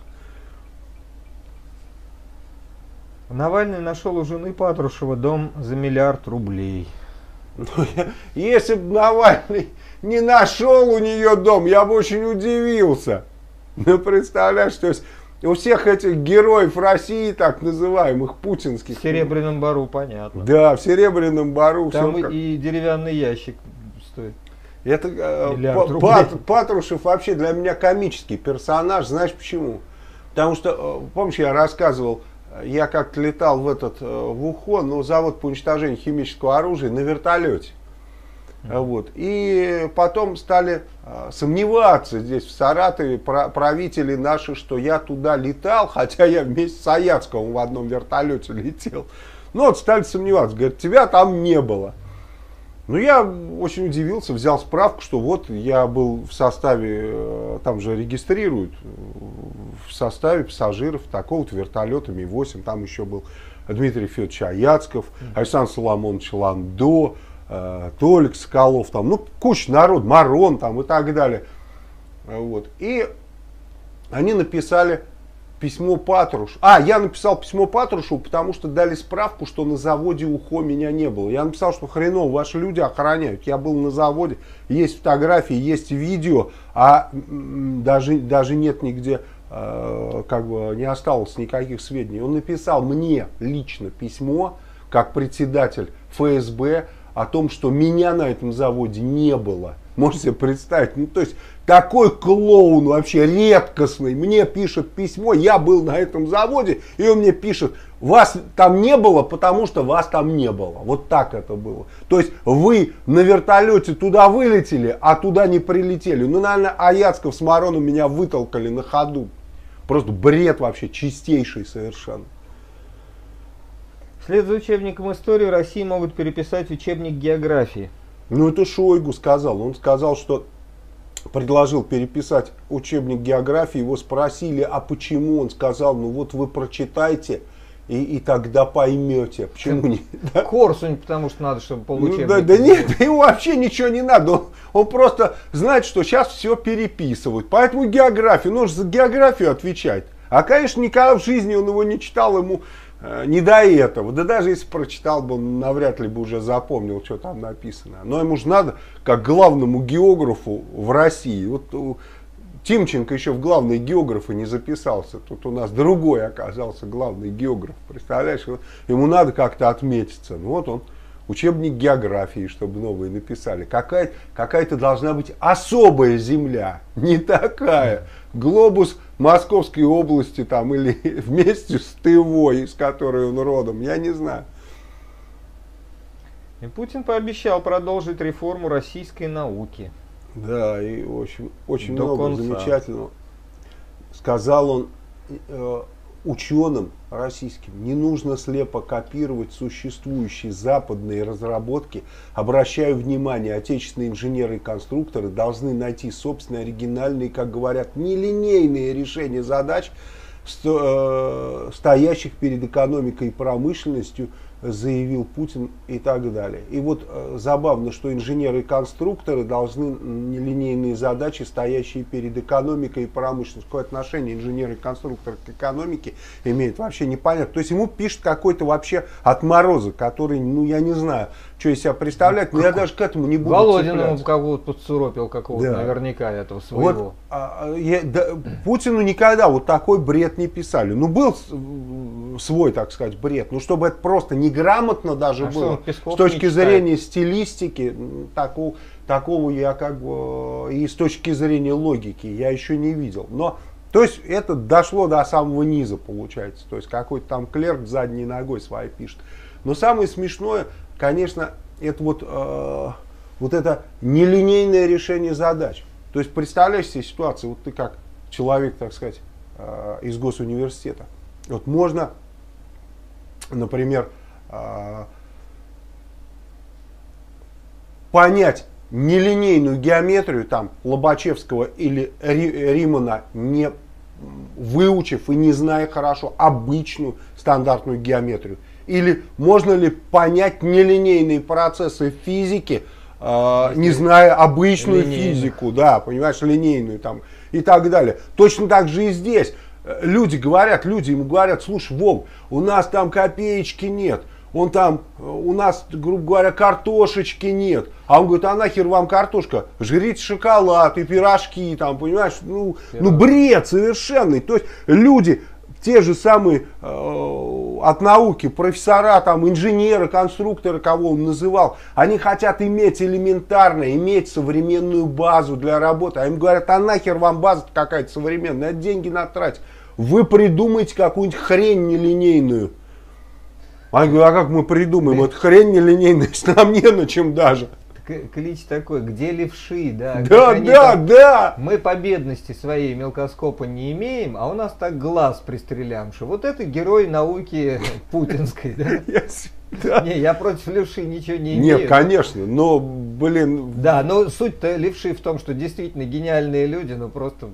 Навальный нашел у жены Патрушева дом за миллиард рублей. Если бы Навальный не нашел у нее дом, я бы очень удивился. Ну, представляешь, то есть... У всех этих героев России, так называемых, путинских. В Серебряном Бару, понятно. Да, в Серебряном Бару. Там все и как... деревянный ящик стоит. Это э, Пат, Патрушев вообще для меня комический персонаж. Знаешь почему? Потому что, помнишь, я рассказывал, я как-то летал в этот, в Ухон, ну, завод по уничтожению химического оружия на вертолете. Вот. И потом стали сомневаться здесь, в Саратове, правители наши, что я туда летал, хотя я вместе с Аяцковым в одном вертолете летел. Ну вот стали сомневаться, говорят, тебя там не было. Ну я очень удивился, взял справку, что вот я был в составе, там же регистрируют, в составе пассажиров такого-то вертолета Ми восемь, там еще был Дмитрий Федорович Аяцков, Александр Соломонович Ландо, Толик Соколов, там, ну, куча народ, Марон там и так далее. Вот. И они написали письмо Патрушу. А, я написал письмо Патрушу, потому что дали справку, что на заводе Ухо меня не было. Я написал, что хреново, ваши люди охраняют. Я был на заводе, есть фотографии, есть видео, а даже, даже нет нигде, э, как бы не осталось никаких сведений. Он написал мне лично письмо, как председатель ФСБ, о том, что меня на этом заводе не было. Можете представить? Ну, то есть, такой клоун вообще редкостный. Мне пишет письмо, я был на этом заводе, и он мне пишет, вас там не было, потому что вас там не было. Вот так это было. То есть, вы на вертолете туда вылетели, а туда не прилетели. Ну, наверное, Аяцков с Мароном меня вытолкали на ходу. Просто бред вообще, чистейший совершенно. Вслед за учебником истории России могут переписать учебник географии. Ну это Шойгу сказал. Он сказал, что предложил переписать учебник географии. Его спросили, а почему? Он сказал, ну вот вы прочитайте и, и тогда поймете. Почему не? Корсунь, потому что надо, чтобы получить. Ну, да, да нет, ему вообще ничего не надо. Он, он просто знает, что сейчас все переписывают. Поэтому географию, ну он же за географию отвечает. А конечно никогда в жизни он его не читал, ему... Не до этого, да даже если прочитал бы, навряд ли бы уже запомнил, что там написано. Но ему же надо, как главному географу в России. Вот Тимченко еще в главные географы не записался. Тут у нас другой оказался главный географ. Представляешь, ему надо как-то отметиться. Ну вот он, учебник географии, чтобы новые написали. Какая-то какая-то должна быть особая земля, не такая. Глобус Московской области там или вместе с Тывой, с которой он родом, я не знаю. И Путин пообещал продолжить реформу российской науки. Да, и очень, очень много замечательного. Сказал он э, ученым российским, не нужно слепо копировать существующие западные разработки. Обращаю внимание, отечественные инженеры и конструкторы должны найти собственные оригинальные, как говорят, нелинейные решения задач, стоящих перед экономикой и промышленностью, заявил Путин и так далее. И вот забавно, что инженеры и конструкторы должны нелинейные задачи, стоящие перед экономикой и промышленностью. Какое отношение инженеры и конструкторы к экономике имеют, вообще непонятно. То есть ему пишет какой-то вообще отморозок, который, ну я не знаю, что из себя представляет, но я даже к этому не буду Володин цепляться. Володин кого-то подсуропил какого-то, да. Наверняка этого своего. Вот, а, я, да, Путину никогда вот такой бред не писали. Ну был свой, так сказать, бред, ну чтобы это просто неграмотно даже а было, что, с точки зрения стилистики, такого, такого я как бы, и с точки зрения логики я еще не видел. Но, то есть это дошло до самого низа, получается, то есть какой-то там клерк задней ногой своей пишет. Но самое смешное, конечно, это вот, э, вот это нелинейное решение задач. То есть представляешь себе ситуацию, вот ты как человек, так сказать, э, из госуниверситета. Вот можно, например, э, понять нелинейную геометрию там Лобачевского или Римана, не выучив и не зная хорошо обычную стандартную геометрию. Или можно ли понять нелинейные процессы физики, э, не зная обычную линейную физику, да, понимаешь, линейную там и так далее. Точно так же и здесь. Люди говорят, люди ему говорят, слушай, Вов, у нас там копеечки нет, он там, у нас, грубо говоря, картошечки нет. А он говорит, а нахер вам картошка, жрите шоколад и пирожки, там, понимаешь, ну, ну бред совершенный. То есть люди... Те же самые э, от науки, профессора, там, инженеры, конструкторы, кого он называл, они хотят иметь элементарно, иметь современную базу для работы. А им говорят, а нахер вам база какая-то современная, деньги натрать. Вы придумайте какую-нибудь хрень нелинейную. Они говорят, а как мы придумаем? Вот хрень нелинейная, нам не на чем даже. Клич такой, где левши, да? Да, да, там, да! Мы по бедности своей мелкоскопа не имеем, а у нас так глаз пристрелямши. Вот это герой науки путинской, да? Не, я против левши ничего не имею. Нет, конечно, но, блин... Да, но суть-то левши в том, что действительно гениальные люди, но просто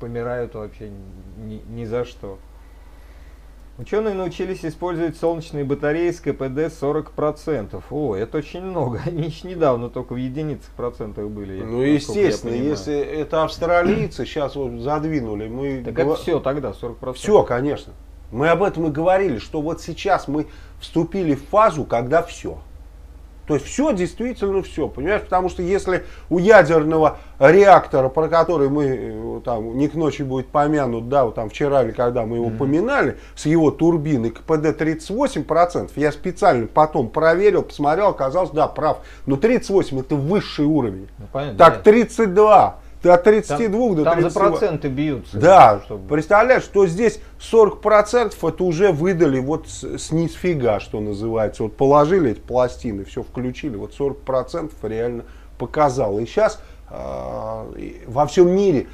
помирают вообще ни за что. Ученые научились использовать солнечные батареи с КПД сорок процентов. О, это очень много. Они еще недавно только в единицах процентах были. Ну, естественно, если это австралийцы сейчас вот задвинули. Мы так гов... это все тогда, сорок процентов. Все, конечно. Мы об этом и говорили, что вот сейчас мы вступили в фазу, когда все. То есть все, действительно все, понимаешь? Потому что если у ядерного реактора, про который мы, там, не к ночи будет помянут, да, вот там вчера или когда мы его mm-hmm. поминали, с его турбины КПД тридцать восемь процентов, я специально потом проверил, посмотрел, оказалось, да, прав. Но тридцать восемь это высший уровень. Ну, понятно, так да. тридцать два. От тридцати двух до тридцати. Там за проценты бьются. Да, чтобы... представляешь, что здесь сорок процентов это уже выдали вот с, с нифига, что называется. Вот положили эти пластины, все включили, вот сорок процентов реально показало. И сейчас э, во всем мире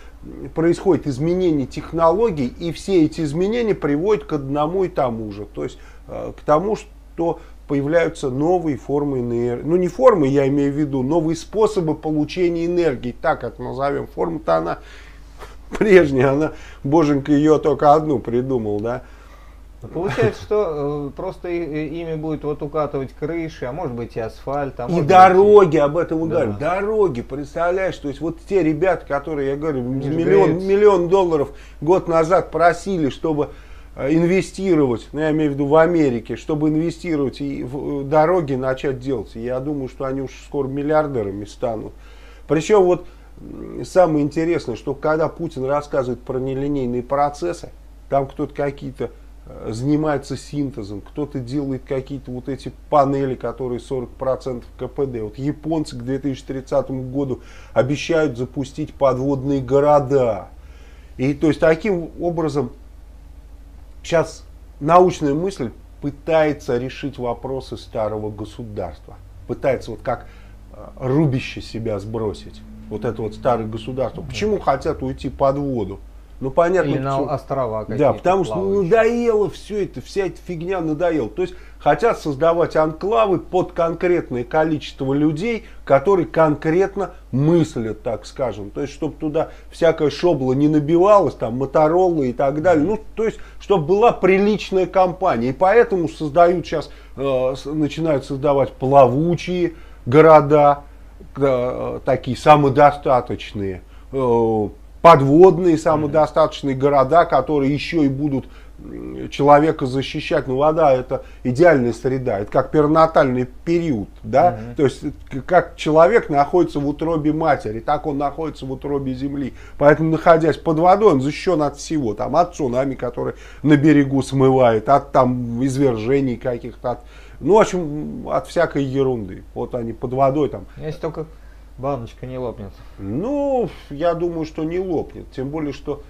происходит изменение технологий, и все эти изменения приводят к одному и тому же. То есть э, к тому, что... появляются новые формы энергии. Ну не формы, я имею в виду, новые способы получения энергии. Так это назовем. Форма-то она прежняя, она, боженька, ее только одну придумал, да. Получается, что э, просто и, ими будет вот укатывать крыши, а может быть и асфальт. А и дороги, быть... об этом ударим. Да. Дороги, представляешь, то есть вот те ребята, которые, я говорю, миллион, миллион долларов год назад просили, чтобы... инвестировать, ну, я имею в виду в Америке, чтобы инвестировать и в дороги начать делать. Я думаю, что они уж скоро миллиардерами станут. Причем вот самое интересное, что когда Путин рассказывает про нелинейные процессы, там кто-то какие-то занимается синтезом, кто-то делает какие-то вот эти панели, которые сорок процентов КПД. Вот японцы к две тысячи тридцатому году обещают запустить подводные города. И то есть таким образом сейчас научная мысль пытается решить вопросы старого государства. Пытается вот как рубище себя сбросить. Вот это вот старое государство. Почему хотят уйти под воду? Ну понятно. Или на острова какие-то. Да, потому что ну, надоело все это, вся эта фигня надоела. То есть хотят создавать анклавы под конкретное количество людей, которые конкретно мыслят, так скажем. То есть, чтобы туда всякая шобла не набивалась, там Моторола и так далее. Ну, то есть, чтобы была приличная компания. И поэтому создают сейчас, э, начинают создавать плавучие города, э, такие самодостаточные. Э, подводные самодостаточные города, которые еще и будут человека защищать. Ну, вода — это идеальная среда, это как перинатальный период, да, mm-hmm. то есть как человек находится в утробе матери, так он находится в утробе земли, поэтому, находясь под водой, он защищен от всего, там, от цунами, который на берегу смывает, от там извержений каких-то, от, ну, в общем, от всякой ерунды, вот они под водой там. Есть только... Баночка не лопнет. Ну, я думаю, что не лопнет. Тем более, что,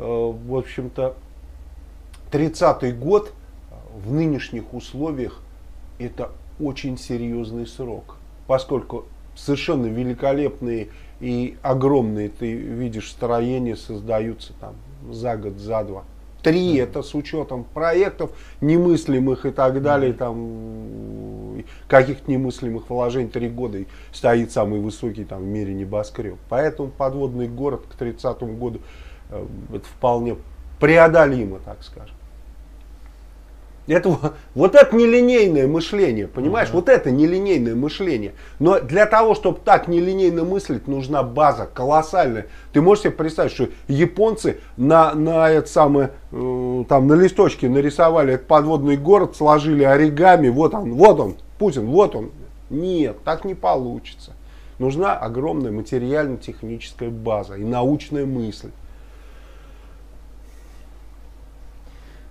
э, в общем-то, тридцатый год в нынешних условиях это очень серьезный срок. Поскольку совершенно великолепные и огромные, ты видишь, строения создаются там за год, за два. Три, это с учетом проектов немыслимых и так далее, там каких-то немыслимых вложений, три года и стоит самый высокий там в мире небоскреб. Поэтому подводный город к тридцатому году э, это вполне преодолимо, так скажем. Это, вот это нелинейное мышление, понимаешь? Угу. Вот это нелинейное мышление. Но для того, чтобы так нелинейно мыслить, нужна база колоссальная. Ты можешь себе представить, что японцы на, на, это самое, э, там, на листочке нарисовали этот подводный город, сложили оригами, вот он, вот он, Путин, вот он. Нет, так не получится. Нужна огромная материально-техническая база и научная мысль.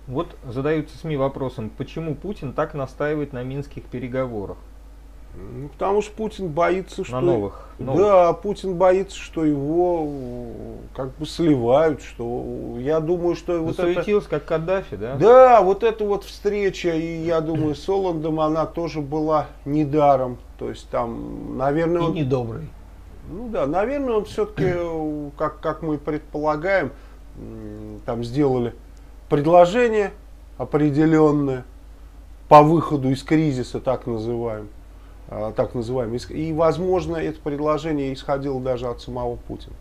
Вот задаются СМИ вопросом, почему Путин так настаивает на минских переговорах? Ну, потому что Путин боится, на что... Новых, новых. Да, Путин боится, что его как бы сливают, что... Я думаю, что... Вот это... как Каддафи, да? Да, вот эта вот встреча, и я думаю, с Оландом она тоже была недаром. То есть там, наверное... И он... недобрый. Ну да, наверное, он все-таки, как, как мы предполагаем, там сделали... предложение определенное по выходу из кризиса, так называем, так называем. И, возможно, это предложение исходило даже от самого Путина.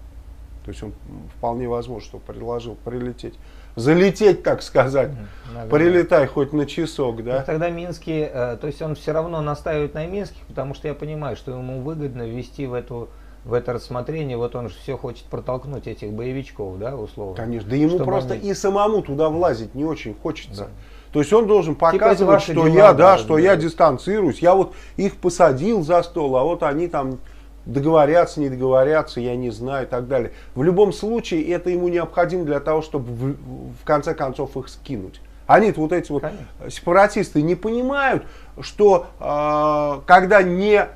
То есть он вполне возможно, что предложил прилететь, залететь, так сказать, наверное. Прилетай хоть на часок, да. Но тогда минские, то есть он все равно настаивает на минских, потому что я понимаю, что ему выгодно ввести в эту... в это рассмотрение, вот он же все хочет протолкнуть этих боевичков, да, условно. Конечно, да ему просто они... и самому туда влазить не очень хочется. Да. То есть он должен показывать, типа что, дела, я, да, да, что я дистанцируюсь, я вот их посадил за стол, а вот они там договорятся, не договорятся, я не знаю и так далее. В любом случае это ему необходимо для того, чтобы в, в конце концов их скинуть. Они-то вот эти вот Конечно. Сепаратисты не понимают, что э, когда не...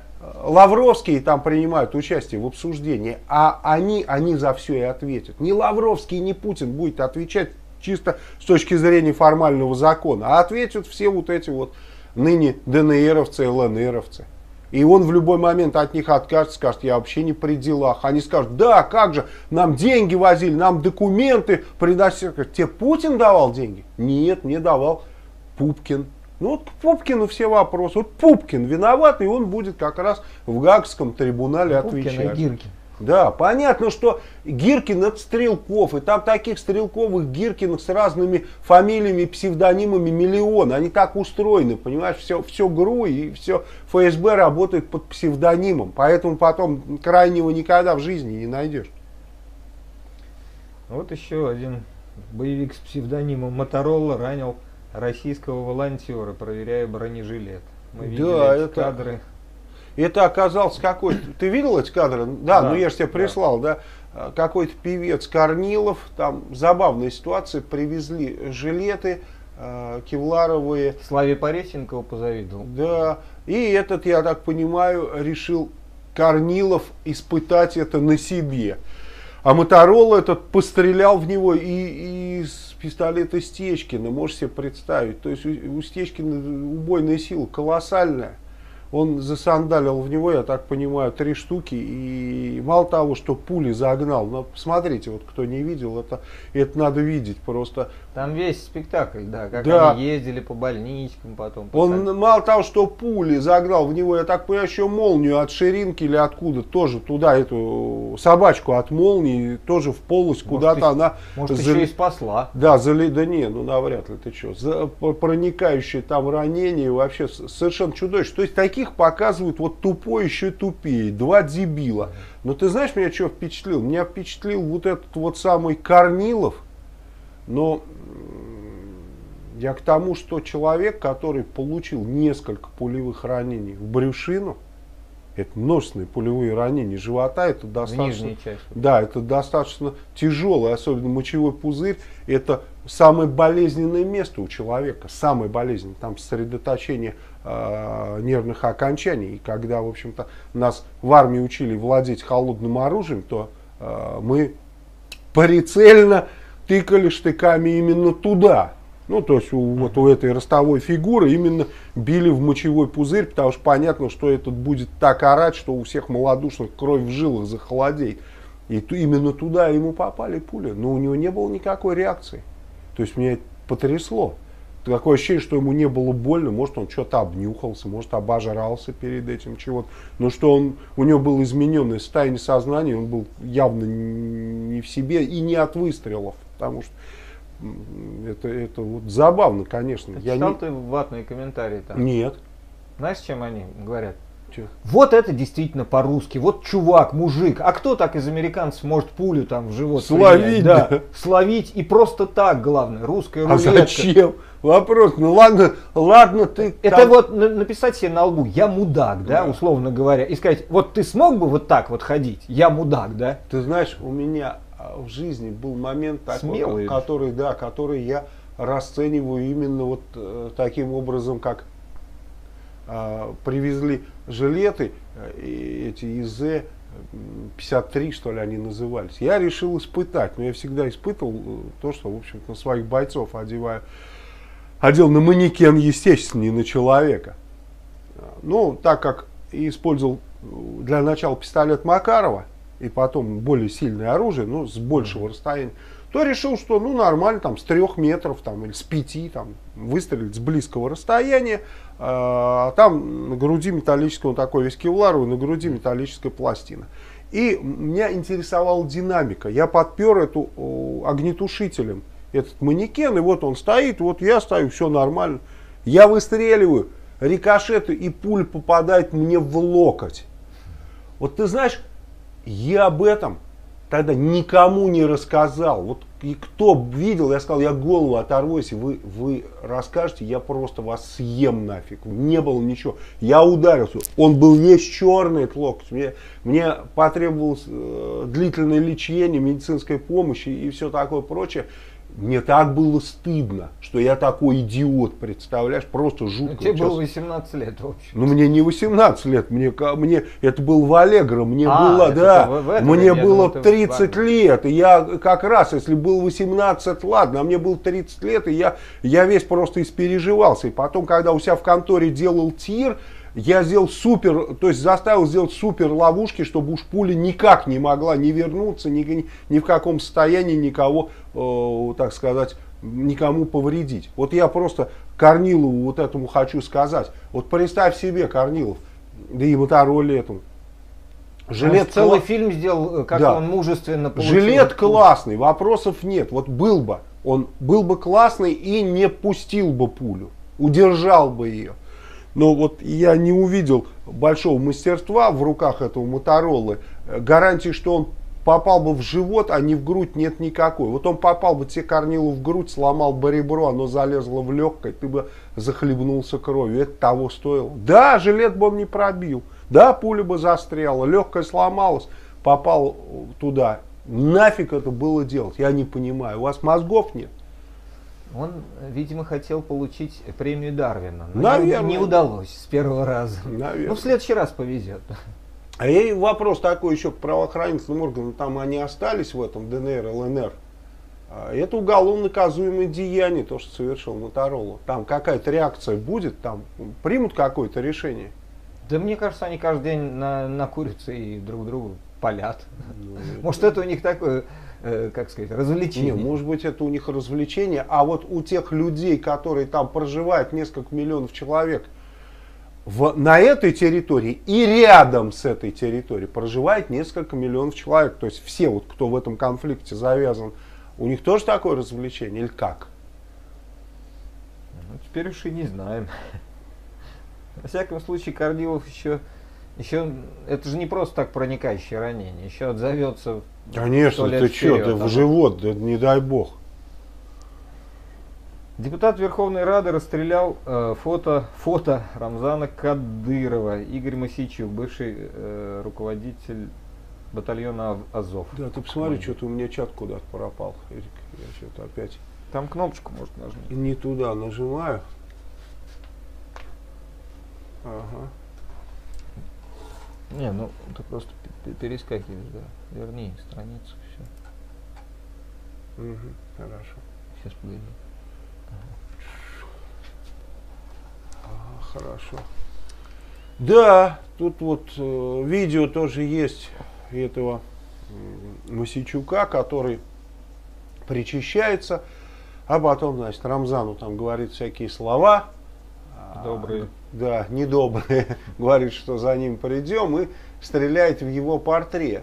Лавровские там принимают участие в обсуждении, а они, они за все и ответят. Ни Лавровский, ни Путин будет отвечать чисто с точки зрения формального закона, а ответят все вот эти вот ныне ДНРовцы, ЛНРовцы. И он в любой момент от них откажется, скажет, я вообще не при делах. Они скажут, да, как же, нам деньги возили, нам документы приносили. Тебе Путин давал деньги? Нет, не давал Пупкин. Ну вот к Пупкину все вопросы. Вот Пупкин виноват, и он будет как раз в Гаагском трибунале Пупкин отвечать. И Гиркин. Да, понятно, что Гиркин — это Стрелков, и там таких Стрелковых, Гиркиных с разными фамилиями, псевдонимами миллион. Они так устроены, понимаешь, все, все ГРУ и все ФСБ работает под псевдонимом, поэтому потом крайнего никогда в жизни не найдешь. Вот еще один боевик с псевдонимом Моторола ранил российского волонтера, проверяя бронежилет. Мы видели да, эти это, кадры. Это оказался какой-то... Ты видел эти кадры? Да, да ну я же тебе прислал, да. да. Какой-то певец Корнилов. Там забавная ситуация. Привезли жилеты э, кевларовые. Славе Пореченкову позавидовал. Да. И этот, я так понимаю, решил Корнилов испытать это на себе. А Моторола этот пострелял в него и... и пистолета Стечкина, можешь себе представить. То есть у, у Стечкина убойная сила колоссальная. Он засандалил в него, я так понимаю, три штуки. И мало того, что пули загнал. Но посмотрите, вот кто не видел, это, это надо видеть просто. Там весь спектакль, да, как да. они ездили по больничкам потом. Он мало того, что пули загнал в него, я так понимаю, еще молнию от ширинки или откуда, тоже туда эту собачку от молнии, тоже в полость куда-то она... Может, зал... еще и спасла. Да, зали... да не, ну навряд ли, ты что. За... Проникающие там ранения, вообще совершенно чудовищно. То есть такие их показывают вот тупой еще тупее, два дебила. Но ты знаешь, меня что впечатлил? Меня впечатлил вот этот вот самый Корнилов. Но я к тому, что человек, который получил несколько пулевых ранений в брюшину, это множественные пулевые ранения живота, это достаточно, да, это достаточно тяжелый, особенно мочевой пузырь, это самое болезненное место у человека, самое болезненное, там сосредоточение э, нервных окончаний. И когда, в общем-то, нас в армии учили владеть холодным оружием, то э, мы прицельно тыкали штыками именно туда. Ну, то есть, у, вот у этой ростовой фигуры именно били в мочевой пузырь, потому что понятно, что этот будет так орать, что у всех малодушных кровь в жилах захолодеет. И то, именно туда ему попали пули, но у него не было никакой реакции. То есть, меня это потрясло. Такое ощущение, что ему не было больно, может, он что-то обнюхался, может, обожрался перед этим чего-то. Но что он, у него было измененное состояние сознания, он был явно не в себе и не от выстрелов, потому что... Это, это вот забавно, конечно. Ты читал Я не... ты ватные комментарии там? Нет. Знаешь, чем они говорят? Че? Вот это действительно по-русски. Вот чувак, мужик. А кто так из американцев может пулю там в живот словить? Принять? Да. Да. Словить и просто так, главное. Русская рулетка. А зачем? Вопрос. Ну ладно, ладно ты... Это там... вот написать себе на лбу «я мудак», да, да, условно говоря. И сказать, вот ты смог бы вот так вот ходить? Я мудак, да? Ты знаешь, у меня... в жизни был момент такой, который, да, который я расцениваю именно вот э, таким образом, как э, привезли жилеты, э, эти И З пятьдесят три, что ли, они назывались. Я решил испытать, но я всегда испытывал то, что, в общем-то, на своих бойцов одеваю. Одел на манекен, естественно, не на человека. Ну, так как использовал для начала пистолет Макарова, и потом более сильное оружие, но с большего расстояния, то решил, что ну нормально там с трех метров там, или с пяти там, выстрелить с близкого расстояния. А там на груди металлическая, он такой весь кевларовый, на груди металлическая пластина. И меня интересовала динамика. Я подпер эту огнетушителем этот манекен, и вот он стоит, вот я стою, все нормально. Я выстреливаю, рикошеты, и пуль попадает мне в локоть. Вот ты знаешь... Я об этом тогда никому не рассказал. Вот и кто видел, я сказал, я голову оторву, если вы, вы расскажете, я просто вас съем нафиг. Не было ничего. Я ударился. Он был весь черный, этот локоть. Мне, мне потребовалось э, длительное лечение, медицинской помощи и все такое прочее. Мне так было стыдно, что я такой идиот, представляешь, просто жутко. Ну, тебе сейчас... было восемнадцать лет, в общем. Ну, мне не восемнадцать лет, мне, мне это был в Аллегро, мне а, было, да, в, в мне было думал, тридцать лет, и я как раз, если был восемнадцать, ладно, а мне было тридцать лет, и я, я весь просто испереживался. И потом, когда у себя в конторе делал тир, я сделал супер, то есть заставил сделать супер ловушки, чтобы уж пуля никак не могла не вернуться, ни, ни, ни в каком состоянии никого, э, так сказать, никому повредить. Вот я просто Корнилову вот этому хочу сказать. Вот представь себе, Корнилов, да и Мотороле этому. Жилет он целый кла... фильм сделал, как да. он мужественно получил. Жилет классный, вопросов нет. Вот был бы, он был бы классный и не пустил бы пулю, удержал бы ее. Но вот я не увидел большого мастерства в руках этого Моторолы. Гарантии, что он попал бы в живот, а не в грудь, нет никакой. Вот он попал бы тебе, Корнилу, в грудь, сломал бы ребро, оно залезло в легкое, ты бы захлебнулся кровью. Это того стоило. Да, жилет бы он не пробил. Да, пуля бы застряла, легкое сломалось, попал туда. Нафиг это было делать? Я не понимаю. У вас мозгов нет? Он, видимо, хотел получить премию Дарвина, но наверное, не удалось с первого раза. Наверное. Ну, в следующий раз повезет. А и вопрос такой еще к правоохранительным органам. Там они остались в этом Д Н Р, Л Н Р. Это уголовно наказуемое деяние, то, что совершил Моторола. Там какая-то реакция будет, там примут какое-то решение. Да мне кажется, они каждый день на, на курице и друг другу палят. Ну, может, это у них такое, э, как сказать, развлечение. Не, может быть, это у них развлечение. А вот у тех людей, которые там проживают, несколько миллионов человек, в, на этой территории и рядом с этой территорией проживает несколько миллионов человек. То есть все, вот, кто в этом конфликте завязан, у них тоже такое развлечение или как? Ну, теперь уж и не знаем. Во всяком случае, Корнилов еще, еще, это же не просто так проникающее ранение, еще отзовется. Конечно, ты что, да в живот, да не дай бог. Депутат Верховной Рады расстрелял э, фото, фото Рамзана Кадырова. Игорь Мосичев, бывший э, руководитель батальона Азов. Да, ты посмотри, что-то у меня чат куда-то пропал, Эрик, я что-то опять... Там кнопочку может нажать. Не туда нажимаю. Ага. Не, ну ты просто перескакиваешь, да. Верни страницу, все. Угу, хорошо. Сейчас подойди. Ага. А, хорошо. Да, тут вот э, видео тоже есть этого Мосичука, который причащается, а потом, значит, Рамзану там говорит всякие слова. Добрые. Да, недобрые. Говорит, что за ним придем, и стреляет в его портрет.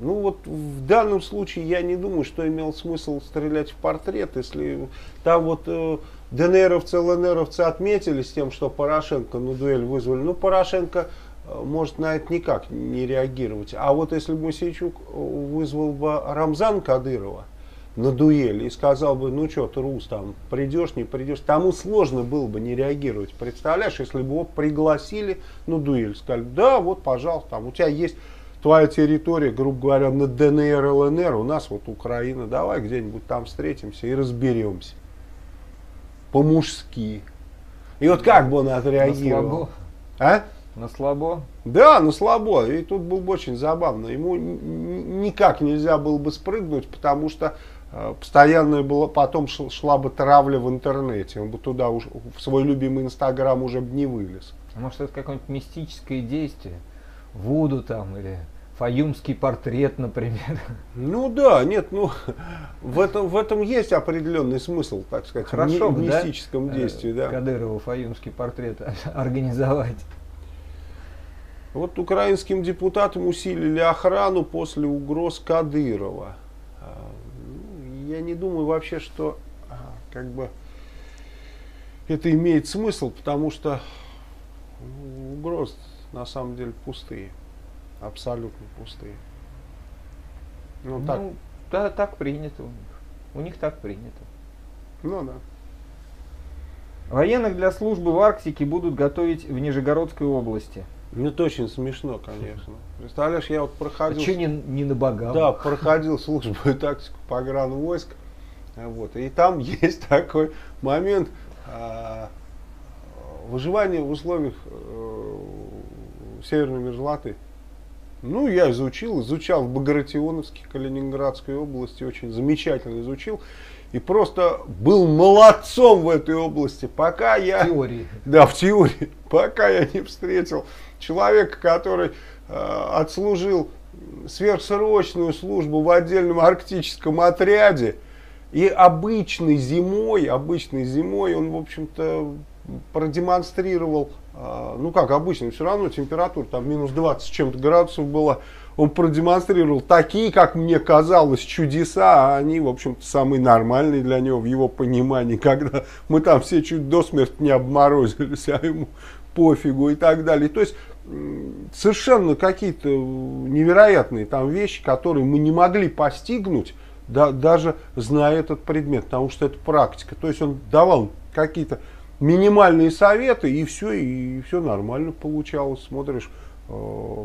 Ну вот в данном случае я не думаю, что имел смысл стрелять в портрет, если там вот э, ДНРовцы, ЛНРовцы отметились тем, что Порошенко на дуэль вызвали. Ну, Порошенко э, может на это никак не реагировать. А вот если бы Мосичук вызвал бы Рамзана Кадырова на дуэль и сказал бы, ну что, ты рус, там, придешь, не придешь, тому сложно было бы не реагировать. Представляешь, если бы его пригласили на дуэль, сказали, да, вот, пожалуйста, там, у тебя есть твоя территория, грубо говоря, на ДНР, ЛНР, у нас вот Украина, давай где-нибудь там встретимся и разберемся. По-мужски. И вот как бы он отреагировал? А? На слабо? Да, на слабо. И тут было бы очень забавно. Ему никак нельзя было бы спрыгнуть, потому что э, постоянно было, потом шла бы травля в интернете. Он бы туда уж, в свой любимый Инстаграм уже бы не вылез. Может, это какое-нибудь мистическое действие? Вуду там или фаюмский портрет, например. Ну да, нет, ну в этом, в этом есть определенный смысл, так сказать, хорошо, в мистическом, да, действии. Да. Кадырова фаюмский портрет организовать. Вот украинским депутатам усилили охрану после угроз Кадырова. Я не думаю вообще, что как бы это имеет смысл, потому что угрозы на самом деле пустые, абсолютно пустые. Ну, ну так. Да, так принято у них. У них так принято. Ну да. Военных для службы в Арктике будут готовить в Нижегородской области. Ну, это очень смешно, конечно. Представляешь, я вот проходил... А что не, не на богам? Да, проходил службу и тактику погранвойск. Вот, и там есть такой момент э, выживания в условиях э, северной мерзлоты. Ну, я изучил, изучал в Багратионовске, Калининградской области, очень замечательно изучил. И просто был молодцом в этой области, пока я... В теории. Да, в теории. Пока я не встретил человека, который э, отслужил сверхсрочную службу в отдельном арктическом отряде. И обычной зимой, обычной зимой он, в общем-то, продемонстрировал... Э, ну, как обычно, все равно температура там минус двадцать с чем-то градусов была. Он продемонстрировал такие, как мне казалось, чудеса, а они, в общем-то, самые нормальные для него в его понимании, когда мы там все чуть до смерти не обморозились, а ему пофигу и так далее. То есть совершенно какие-то невероятные там вещи, которые мы не могли постигнуть, да, даже зная этот предмет, потому что это практика. То есть он давал какие-то минимальные советы, и все, и все нормально получалось, смотришь.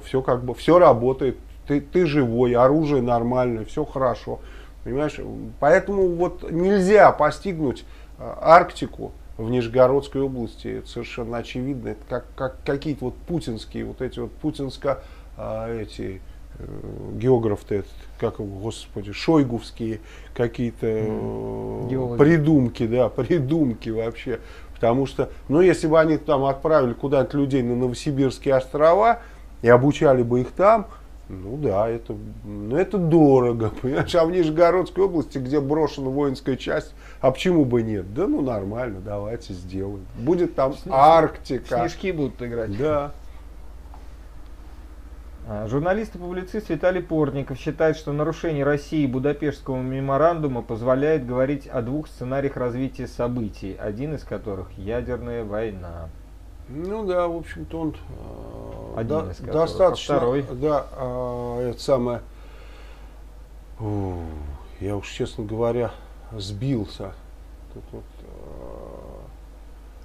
Все как бы, все работает, ты, ты живой, оружие нормальное, все хорошо, понимаешь? Поэтому вот нельзя постигнуть Арктику в Нижегородской области, это совершенно очевидно, это как, как какие-то вот путинские, вот эти вот путинско, эти географ-то, как его, господи, шойгувские какие-то mm. придумки, да, придумки вообще. Потому что, ну, если бы они там отправили куда-то людей на Новосибирские острова и обучали бы их там, ну да, это, ну, это дорого, понимаешь, а в Нижегородской области, где брошена воинская часть, а почему бы нет? Да ну нормально, давайте сделаем. Будет там Арктика. Снежки будут играть. Да. Журналист и публицист Виталий Портников считает, что нарушение России Будапештского меморандума позволяет говорить о двух сценариях развития событий, один из которых – ядерная война. Ну да, в общем-то он один до, из которых, достаточно, а второй. Да, э, это самое, я уж, честно говоря, сбился. Тут вот,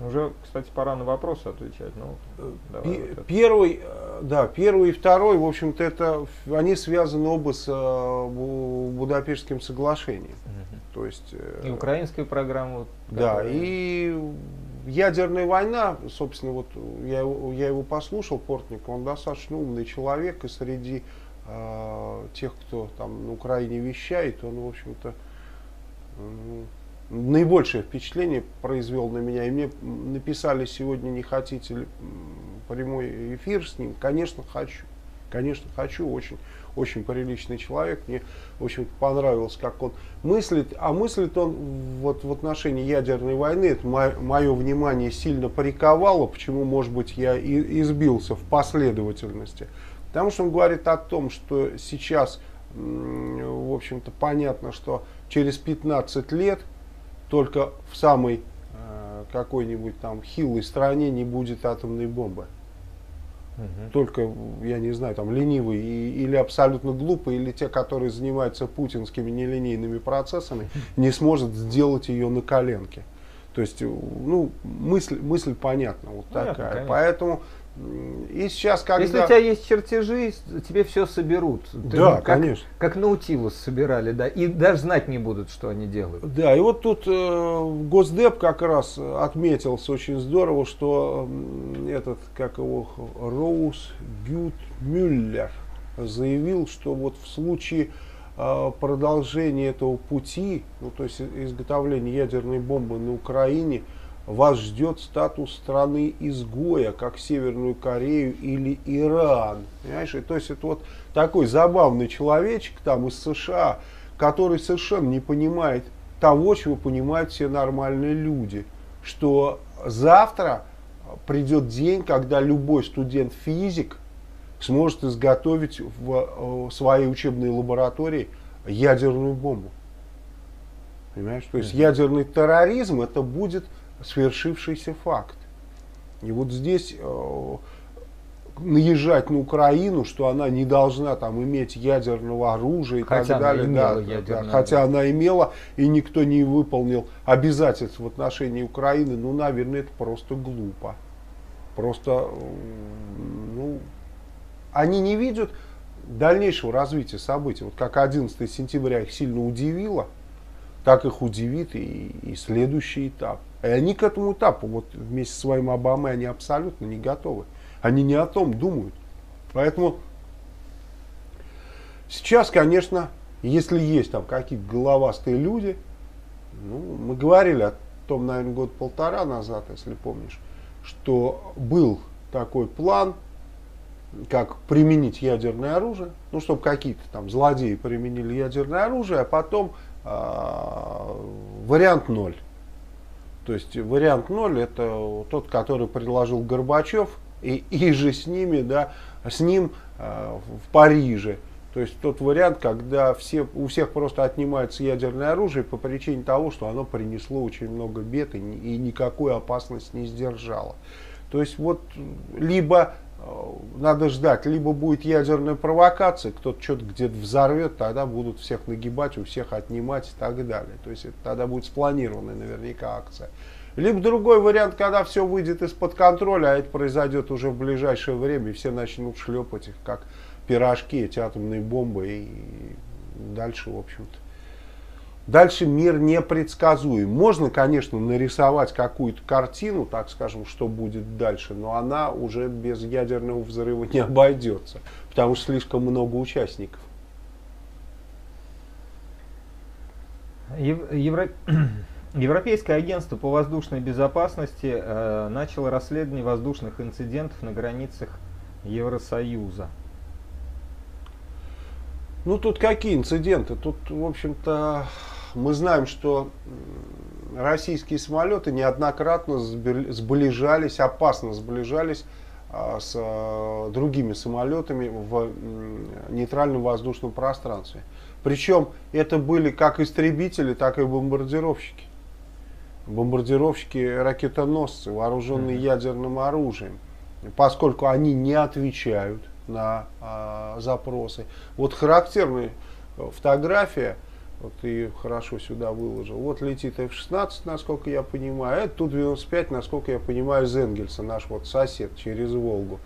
э, уже, кстати, пора на вопросы отвечать. Ну, пе вот первый, да, первый и второй, в общем-то, это они связаны оба с э, Будапештским соглашением. Угу. То есть, э, и украинская программа. Да, которая... и... Ядерная война, собственно, вот я, я его послушал, Портник, он достаточно умный человек, и среди э, тех, кто там на Украине вещает, он, в общем-то, э, наибольшее впечатление произвел на меня. И мне написали сегодня, не хотите ли прямой эфир с ним. Конечно, хочу. Конечно, хочу. Очень, очень приличный человек. Мне, в общем-то, понравилось, как он мыслит. А мыслит он вот в отношении ядерной войны. Это мое, мое внимание сильно приковало, почему, может быть, я и избился в последовательности. Потому что он говорит о том, что сейчас, в общем-то, понятно, что через пятнадцать лет только в самой какой-нибудь там хилой стране не будет атомной бомбы. Только, я не знаю, там ленивые или абсолютно глупые, или те, которые занимаются путинскими нелинейными процессами, не сможет сделать ее на коленке. То есть, ну, мысль, мысль понятна, вот понятно, такая. Конечно. Поэтому и сейчас, когда... Если у тебя есть чертежи, тебе все соберут. Ты, да, как, конечно. Как Наутилус собирали, да, и даже знать не будут, что они делают. Да, и вот тут э, Госдеп как раз отметился очень здорово, что э, этот, как его, Роуз Гюд Мюллер заявил, что вот в случае э, продолжения этого пути, ну, то есть изготовления ядерной бомбы на Украине, вас ждет статус страны-изгоя, как Северную Корею или Иран. Понимаешь? И то есть это вот такой забавный человечек там из США, который совершенно не понимает того, чего понимают все нормальные люди. Что завтра придет день, когда любой студент-физик сможет изготовить в своей учебной лаборатории ядерную бомбу. Понимаешь? То есть ядерный терроризм это будет... свершившийся факт. И вот здесь э, наезжать на Украину, что она не должна там иметь ядерного оружия и хотя так далее. Да, да, хотя она имела, и никто не выполнил обязательств в отношении Украины, ну, наверное, это просто глупо. Просто, ну, они не видят дальнейшего развития событий. Вот как одиннадцатое сентября их сильно удивило, так их удивит и, и следующий этап. И они к этому этапу, вот вместе с своим Обамой, они абсолютно не готовы. Они не о том думают. Поэтому сейчас, конечно, если есть там какие-то головастые люди, ну, мы говорили о том, наверное, год-полтора назад, если помнишь, что был такой план, как применить ядерное оружие, ну, чтобы какие-то там злодеи применили ядерное оружие, а потом э-э, вариант ноль. То есть вариант ноль это тот, который предложил Горбачев и, и же с ними, да, с ним э, в Париже. То есть тот вариант, когда все, у всех просто отнимается ядерное оружие по причине того, что оно принесло очень много бед и, и никакую опасность не сдержало. То есть вот либо э, надо ждать, либо будет ядерная провокация, кто-то что-то где-то взорвет, тогда будут всех нагибать, у всех отнимать и так далее. То есть это тогда будет спланированная наверняка акция. Либо другой вариант, когда все выйдет из-под контроля, а это произойдет уже в ближайшее время, и все начнут шлепать их как пирожки, эти атомные бомбы, и дальше, в общем-то. Дальше мир непредсказуем. Можно, конечно, нарисовать какую-то картину, так скажем, что будет дальше, но она уже без ядерного взрыва не обойдется, потому что слишком много участников. Евро... Европейское агентство по воздушной безопасности э, начало расследование воздушных инцидентов на границах Евросоюза. Ну тут какие инциденты? Тут, в общем-то, мы знаем, что российские самолеты неоднократно сближались, опасно сближались э, с э, другими самолетами в э, нейтральном воздушном пространстве. Причем это были как истребители, так и бомбардировщики. Бомбардировщики, ракетоносцы, вооруженные Mm-hmm. ядерным оружием, поскольку они не отвечают на а, запросы. Вот характерная фотография, вот ты хорошо сюда выложил, вот летит эф шестнадцать, насколько я понимаю, это Ту-девяносто пять, насколько я понимаю, из Энгельса, наш вот сосед через Волгу.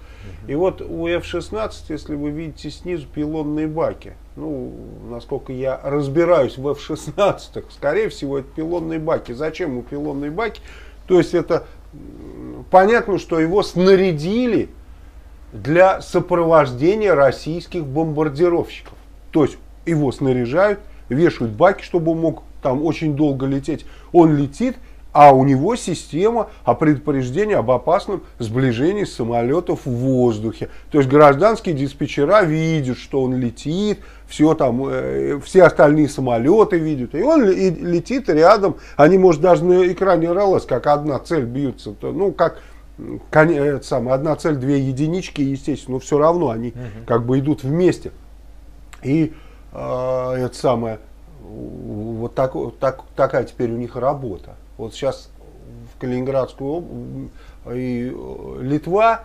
Mm-hmm. И вот у эф шестнадцать, если вы видите снизу, пилонные баки. Ну, насколько я разбираюсь в эф шестнадцать, скорее всего, это пилонные баки. Зачем ему пилонные баки? То есть, это понятно, что его снарядили для сопровождения российских бомбардировщиков. То есть, его снаряжают, вешают баки, чтобы он мог там очень долго лететь. Он летит, а у него система о предупреждении об опасном сближении самолетов в воздухе. То есть гражданские диспетчера видят, что он летит, все, там, э, все остальные самолеты видят. И он и летит рядом. Они, может, даже на экране РЛС, как одна цель бьются. То, ну, как э, самое, одна цель, две единички, естественно, но все равно они угу. как бы идут вместе. И э, это самое, вот так, так, такая теперь у них работа. Вот сейчас в Калининградскую область, и Литва,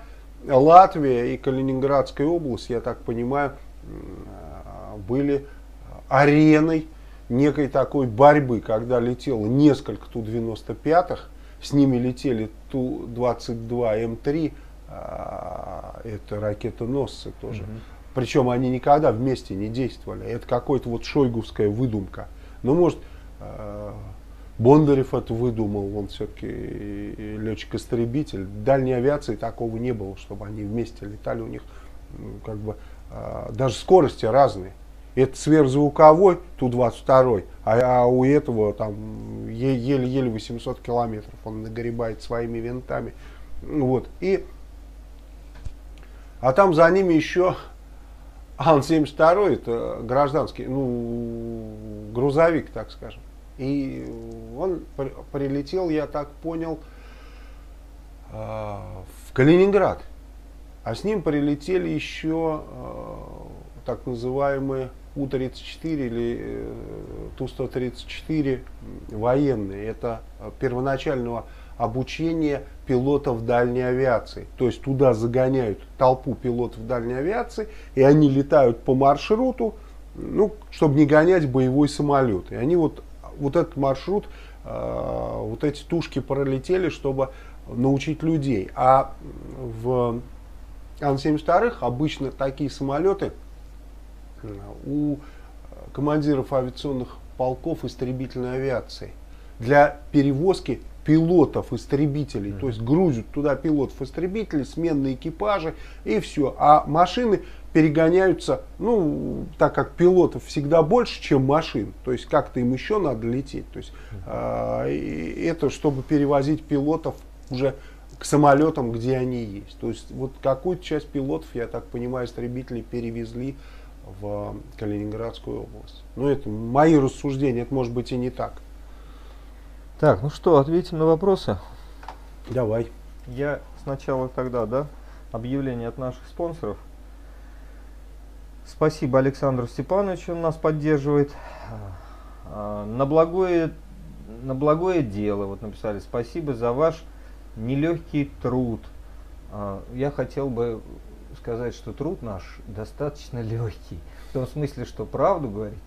Латвия и Калининградская область, я так понимаю, были ареной некой такой борьбы, когда летело несколько Ту-девяносто пятых, с ними летели Ту-двадцать два М три, это ракетоносцы тоже. Угу. Причем они никогда вместе не действовали. Это какая-то вот шойгувская выдумка. Ну, может... Бондарев это выдумал, он все-таки летчик-истребитель. В дальней авиации такого не было, чтобы они вместе летали. У них как бы даже скорости разные. Это сверхзвуковой Ту-двадцать два, а у этого там еле-еле восемьсот километров он нагребает своими винтами. Вот. И... А там за ними еще Ан-семьдесят два, это гражданский, ну, грузовик, так скажем. И он прилетел, я так понял, в Калининград. А с ним прилетели еще так называемые У тридцать четыре или Ту сто тридцать четыре военные. Это первоначального обучения пилотов дальней авиации. То есть туда загоняют толпу пилотов дальней авиации, и они летают по маршруту, ну, чтобы не гонять боевой самолет. И они вот... Вот этот маршрут, вот эти тушки пролетели, чтобы научить людей. А в Ан-семьдесят два обычно такие самолеты у командиров авиационных полков истребительной авиации для перевозки пилотов-истребителей. Mm-hmm. То есть грузят туда пилотов-истребителей, сменные экипажи и все. А машины... перегоняются, ну, так как пилотов всегда больше, чем машин, то есть как-то им еще надо лететь, то есть э, это чтобы перевозить пилотов уже к самолетам, где они есть. То есть вот какую-то часть пилотов, я так понимаю, истребители перевезли в Калининградскую область. Но это мои рассуждения, это может быть и не так. Так, ну что, ответим на вопросы? Давай. Я сначала тогда, да, объявление от наших спонсоров. Спасибо Александру Степановичу, он нас поддерживает. На благое, на благое дело, вот написали, спасибо за ваш нелегкий труд. Я хотел бы сказать, что труд наш достаточно легкий. В том смысле, что правду говорить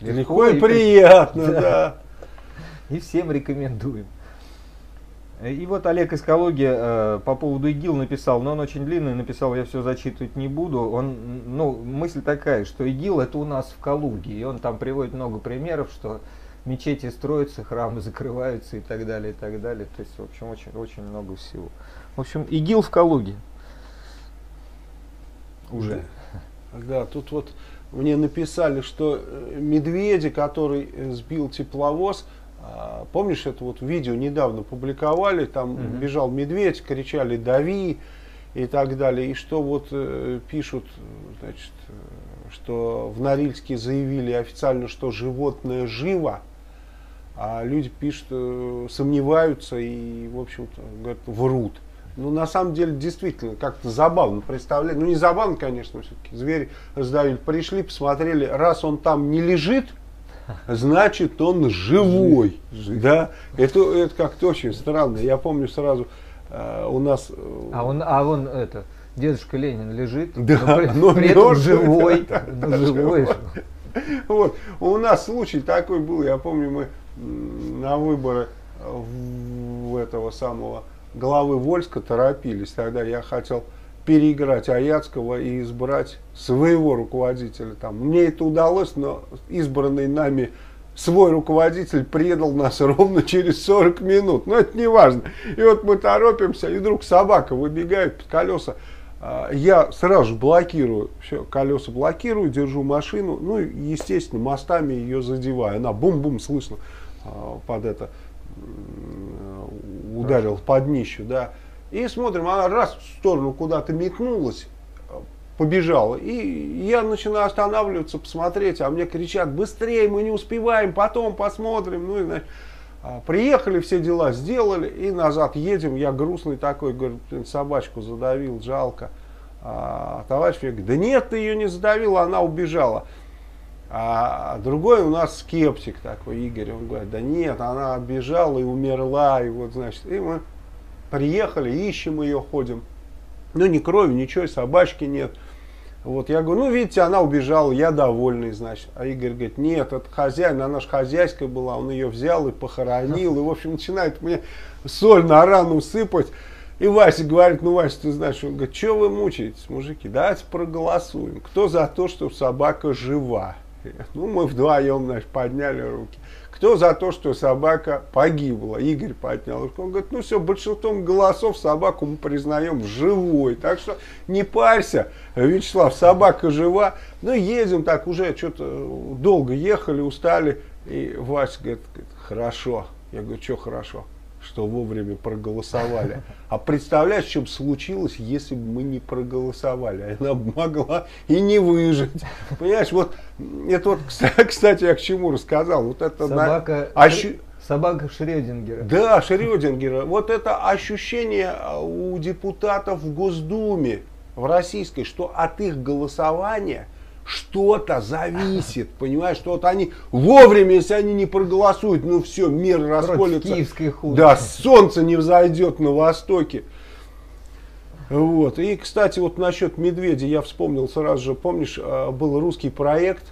легко, легко и приятно. Да. Да. И всем рекомендуем. И вот Олег Искология э, по поводу ИГИЛ написал, но он очень длинный, написал, я все зачитывать не буду. Он, ну, мысль такая, что ИГИЛ это у нас в Калуге, и он там приводит много примеров, что мечети строятся, храмы закрываются и так далее, и так далее. То есть, в общем, очень, очень много всего. В общем, ИГИЛ в Калуге. Уже. Да, тут вот мне написали, что Медведя, который сбил тепловоз, Помнишь, это вот видео недавно публиковали, там mm-hmm. бежал медведь, кричали «дави» и так далее. И что вот пишут, значит, что в Норильске заявили официально, что животное живо, а люди пишут, сомневаются и, в общем-то, говорят, врут. Ну, на самом деле, действительно, как-то забавно представлять. Ну, не забавно, конечно, все-таки зверь раздавили. Пришли, посмотрели, раз он там не лежит, значит, он живой. Жив. Да? Это, это как-то очень странно. Я помню сразу э, у нас... А он, а он это, дедушка Ленин лежит, да, но при, но при этом живой. Да, да, да, живой. живой. Вот. У нас случай такой был, я помню, мы на выборы в этого самого... главы Вольска торопились, тогда я хотел переиграть Аяцкого и избрать своего руководителя. Там. Мне это удалось, но избранный нами свой руководитель предал нас ровно через сорок минут. Но это не важно. И вот мы торопимся, и вдруг собака выбегает под колеса. Я сразу же блокирую, все, колеса блокирую, держу машину, ну и, естественно, мостами ее задеваю. Она бум-бум слышно под это... ударил под днищу, да, и смотрим, она раз в сторону куда-то метнулась, побежала, и я начинаю останавливаться, посмотреть, а мне кричат, быстрее, мы не успеваем, потом посмотрим, ну и, значит, приехали, все дела сделали, и назад едем, я грустный такой, говорю, собачку задавил, жалко, а товарищ мне говорит, да нет, ты ее не задавил, она убежала. А другой у нас скептик такой, Игорь, он говорит, да нет, она бежала и умерла, и вот, значит, и мы приехали, ищем ее, ходим, ну, ни крови, ничего, собачки нет, вот, я говорю, ну, видите, она убежала, я довольный, значит, а Игорь говорит, нет, это хозяин, она же хозяйская была, он ее взял и похоронил, и, в общем, начинает мне соль на рану сыпать, и Вася говорит, ну, Вася, ты знаешь, он говорит, что вы мучаетесь, мужики, давайте проголосуем, кто за то, что собака жива? Ну, мы вдвоем, значит, подняли руки. Кто за то, что собака погибла? Игорь поднял руку. Он говорит, ну все, большинством голосов собаку мы признаем живой. Так что не парься, Вячеслав, собака жива. Ну, едем так, уже что-то долго ехали, устали. И Вася говорит, хорошо. Я говорю, что хорошо, что вовремя проголосовали. А представляешь, что бы случилось, если бы мы не проголосовали? Она бы могла и не выжить. Понимаешь, вот это вот, кстати, я к чему рассказал. Вот это собака, на... ощу... собака Шрёдингера. Да, Шрёдингера. Вот это ощущение у депутатов в Госдуме, в российской, что от их голосования что-то зависит, понимаешь, что вот они вовремя, если они не проголосуют, ну все, мир расколется. Да, солнце не взойдет на востоке. Вот. И, кстати, вот насчет медведя я вспомнил сразу же, помнишь, был русский проект,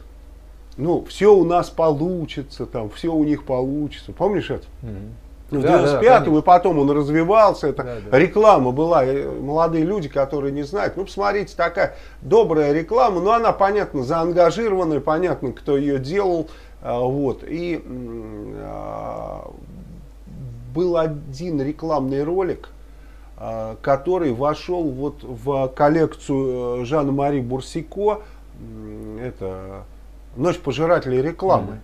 ну, все у нас получится, там, все у них получится, помнишь это? Mm-hmm. В да, девяносто пятом, да, и потом он развивался, это да, да. Реклама была, молодые люди, которые не знают, ну посмотрите, такая добрая реклама, но она, понятно, заангажированная, понятно, кто ее делал, вот, и а, был один рекламный ролик, который вошел вот в коллекцию Жана-Мари Бурсико, это «Ночь пожирателей рекламы». Mm-hmm.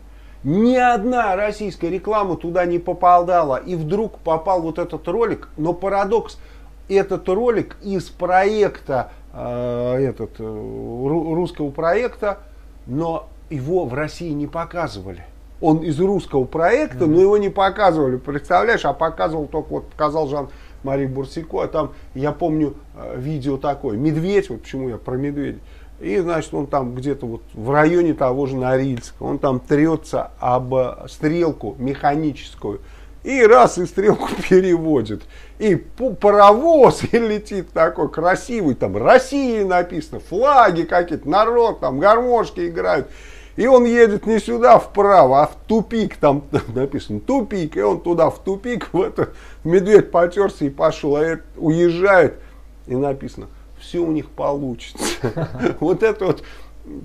Ни одна российская реклама туда не попадала. И вдруг попал вот этот ролик. Но парадокс, этот ролик из проекта, э, этот, русского проекта, но его в России не показывали. Он из русского проекта, но его не показывали. Представляешь, а показывал только, вот показал Жан-Мари Бурсико. А там, я помню, видео такое. Медведь, вот почему я про медведя. И, значит, он там где-то вот в районе того же Норильска, он там трется об стрелку механическую. И раз, и стрелку переводит. И паровоз и летит такой красивый, там Россия написано, флаги какие-то, народ, там гармошки играют. И он едет не сюда вправо, а в тупик, там написано тупик, и он туда в тупик, в это, медведь потерся и пошел, а это уезжает, и написано. Все у них получится. Вот это вот,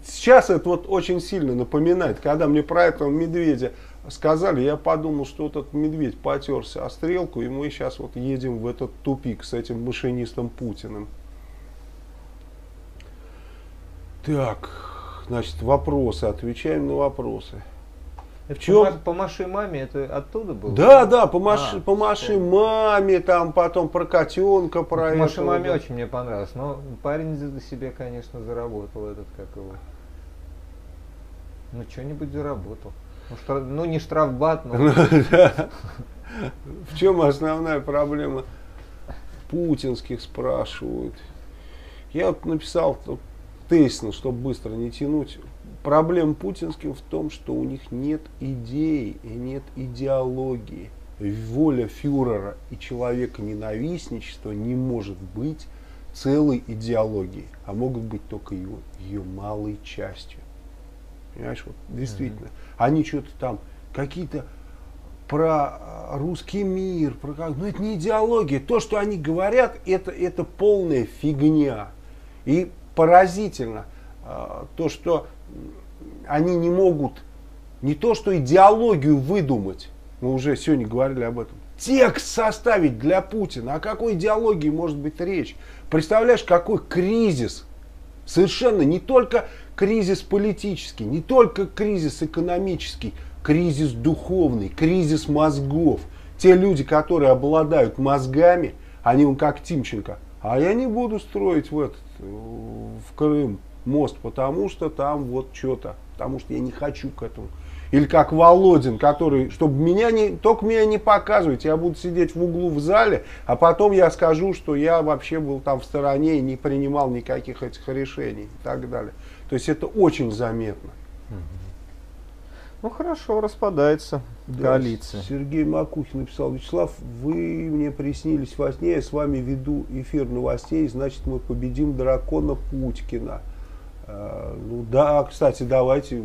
сейчас это вот очень сильно напоминает. Когда мне про этого медведя сказали, я подумал, что вот этот медведь потерся о стрелку, и мы сейчас вот едем в этот тупик с этим машинистом Путиным. Так, значит, вопросы, отвечаем на вопросы. В чем? Помаши маме, это оттуда было? Да, да, помаши, а, помаши маме, там потом про котенка, про это. Помаши маме очень мне понравилось, но парень себе, конечно, заработал этот, как его. Ну, что-нибудь заработал. Ну, штраф, ну, не штрафбат, но... В чем основная проблема путинских, спрашивают. Я вот написал тезисно, чтобы быстро не тянуть. Проблема путинских в том, что у них нет идей и нет идеологии. Воля фюрера и человека ненавистничества не может быть целой идеологией, а могут быть только ее, ее малой частью. Понимаешь, вот действительно. Mm-hmm. Они что-то там, какие-то про русский мир, про как... Ну это не идеология. То, что они говорят, это, это полная фигня. И поразительно то, что они не могут не то что идеологию выдумать, мы уже сегодня говорили об этом, текст составить для Путина. О какой идеологии может быть речь? Представляешь, какой кризис? Совершенно не только кризис политический, не только кризис экономический, кризис духовный, кризис мозгов. Те люди, которые обладают мозгами, они как Тимченко. А я не буду строить в, этот, в Крым мост, потому что там вот что-то, потому что я не хочу к этому. Или как Володин, который, чтобы меня не, только меня не показывать, я буду сидеть в углу в зале, а потом я скажу, что я вообще был там в стороне и не принимал никаких этих решений и так далее. То есть это очень заметно. Ну хорошо, распадается да, коалиция. Сергей Макухин написал: Вячеслав, вы мне приснились во сне, я с вами веду эфир новостей, значит мы победим дракона Путькина. Ну да, кстати, давайте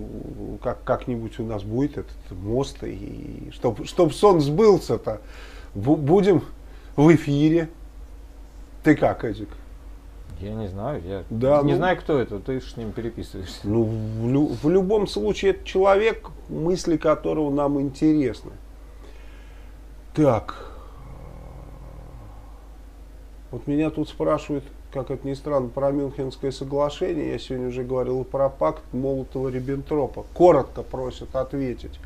как, как-нибудь у нас будет этот мост, и, и чтобы чтоб сон сбылся-то, будем в эфире. Ты как, Эдик? Я не знаю, я да, не ну, знаю, кто это, ты с ним переписываешься. Ну, в, лю, в любом случае, это человек, мысли которого нам интересны. Так, вот меня тут спрашивают, как это ни странно, про Мюнхенское соглашение. Я сегодня уже говорил про пакт Молотова-Риббентропа. Коротко просят ответить.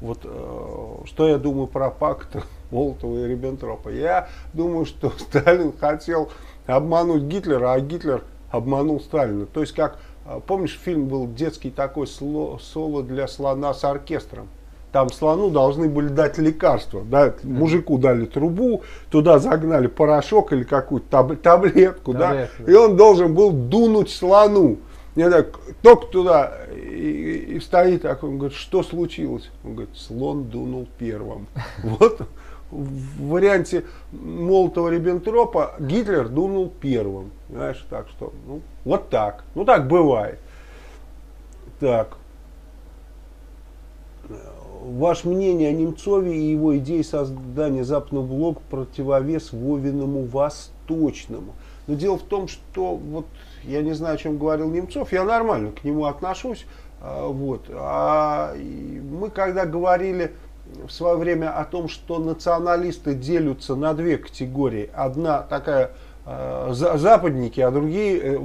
Вот э, что я думаю про пакт Молотова и Риббентропа. Я думаю, что Сталин хотел обмануть Гитлера, а Гитлер обманул Сталина. То есть, как, помнишь, фильм был детский такой, соло для слона с оркестром. Там слону должны были дать лекарства. Да? Мужику дали трубу, туда загнали порошок или какую-то таб таблетку. Да? И он должен был дунуть слону. Я так, только туда и, и стоит такой, он говорит, что случилось? Он говорит, слон дунул первым. Вот в варианте Молотова-Риббентропа Гитлер дунул первым. Знаешь, так что, ну, вот так. Ну, так бывает. Так. Ваше мнение о Немцове и его идее создания западного блока противовес Вовиному Восточному. Но дело в том, что вот я не знаю, о чем говорил Немцов, я нормально к нему отношусь. Вот. А мы когда говорили в свое время о том, что националисты делятся на две категории. Одна такая западники, а другие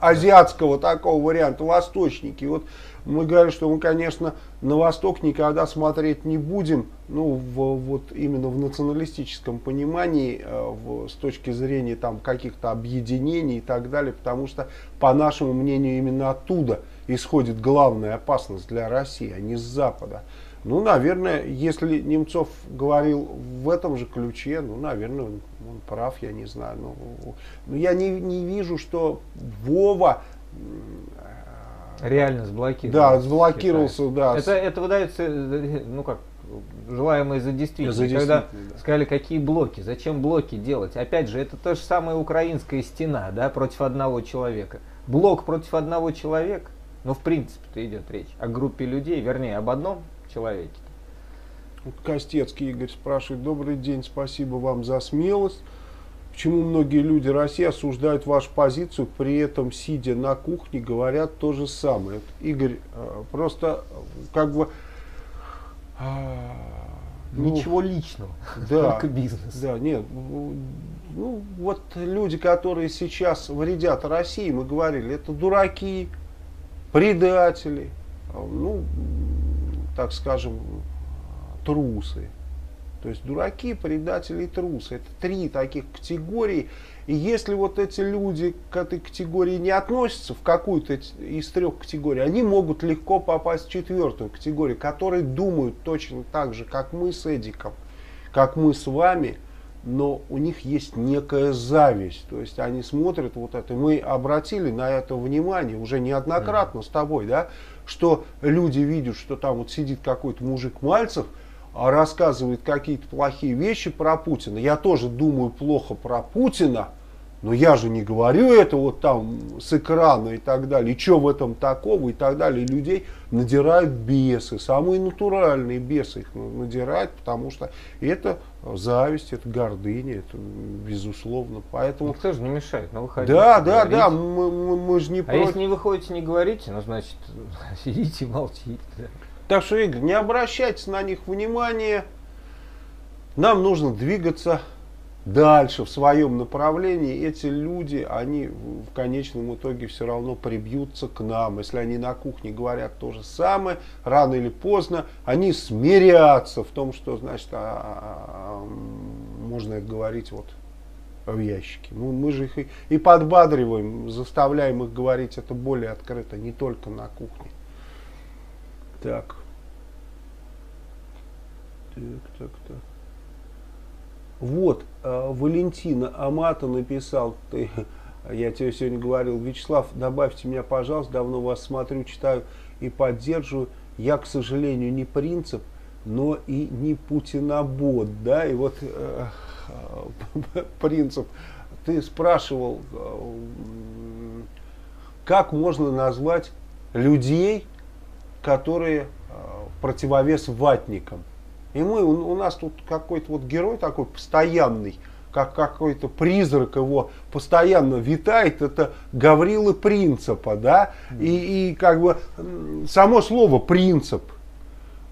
азиатского такого варианта, восточники. Вот мы говорим, что мы, конечно, на Восток никогда смотреть не будем, ну, в, вот именно в националистическом понимании, в, с точки зрения там каких-то объединений и так далее, потому что, по нашему мнению, именно оттуда исходит главная опасность для России, а не с Запада. Ну, наверное, если Немцов говорил в этом же ключе, ну, наверное, он, он прав, я не знаю. Но, но я не, не вижу, что Вова реально сблокировался. Да, сблокировался, да. Это, это выдается, ну как, желаемое за действительность. Когда да. сказали, какие блоки, зачем блоки делать? Опять же, это та же самая украинская стена, да, против одного человека. Блок против одного человека, ну, в принципе-то идет речь о группе людей, вернее, об одном человеке. Костецкий Игорь спрашивает: добрый день, спасибо вам за смелость. Почему многие люди России осуждают вашу позицию, при этом сидя на кухне говорят то же самое? Игорь, просто как бы ну, ничего личного, да, только бизнес. Да, нет. Ну вот люди, которые сейчас вредят России, мы говорили, это дураки, предатели. Ну так скажем, трусы. То есть дураки, предатели и трусы. Это три таких категории. И если вот эти люди к этой категории не относятся, в какую-то из трех категорий, они могут легко попасть в четвертую категорию, которые думают точно так же, как мы с Эдиком, как мы с вами, но у них есть некая зависть. То есть они смотрят вот это. Мы обратили на это внимание уже неоднократно с тобой, да, что люди видят, что там вот сидит какой-то мужик Мальцев, рассказывает какие-то плохие вещи про Путина. Я тоже думаю плохо про Путина, но я же не говорю это вот там с экрана и так далее. И что в этом такого и так далее. Людей надирают бесы, самые натуральные бесы их надирают, потому что это зависть, это гордыня, это безусловно. Поэтому... Никто же не мешает, но выходите. Да, да, говорите. Да, мы, мы, мы же не... А против... если не выходите, не говорите, ну значит сидите и молчите. Так что, Игорь, не обращайте на них внимания. Нам нужно двигаться дальше в своем направлении. Эти люди, они в конечном итоге все равно прибьются к нам. Если они на кухне говорят то же самое, рано или поздно они смирятся в том, что, значит, а, а, можно это говорить вот в ящике. Мы, мы же их и, и подбадриваем, заставляем их говорить это более открыто, не только на кухне. Так. Так, так, так. Вот, э, Валентина Амата написал, ты, я тебе сегодня говорил, Вячеслав, добавьте меня, пожалуйста, давно вас смотрю, читаю и поддерживаю. Я, к сожалению, не принцип, но и не путинобот, да, и вот э, э, принцип. Ты спрашивал, э, как можно назвать людей, которые противовес ватникам. И мы, у, у нас тут какой-то вот герой такой постоянный, как какой-то призрак его постоянно витает, это Гаврила Принципа, да, и, и как бы само слово принцип.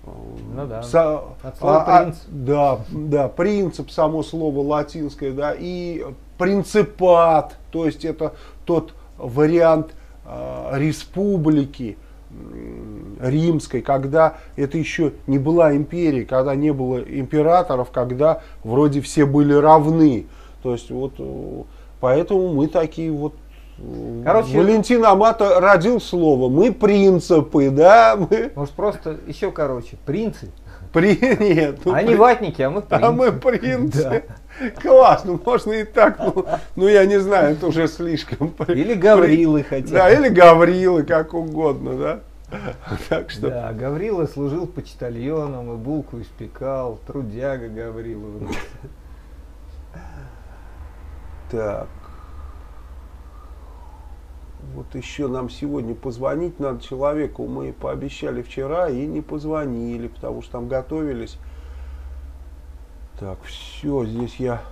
Ну да, Со, от слова а, принцип. А, да, да, принцип, само слово латинское, да, и принципат, то есть это тот вариант а, республики, римской, когда это еще не была империя, когда не было императоров, когда вроде все были равны. То есть вот поэтому мы такие вот. Короче, Валентин Амата родил слово. Мы принципы, да? Мы... Может просто еще короче. Принцы. При... Нет, ну, Они при... ватники, а мы принцы. А мы принцы. Да. Классно, можно и так. Ну, ну я не знаю, это уже слишком. Или Гаврилы хотя бы. Да, или Гаврилы, как угодно, да? Так что... Да, Гаврила служил почтальоном и булку испекал. Трудяга Гаврила. Так. Вот еще нам сегодня позвонить надо человеку. Мы пообещали вчера и не позвонили, потому что там готовились. Так, все, здесь я...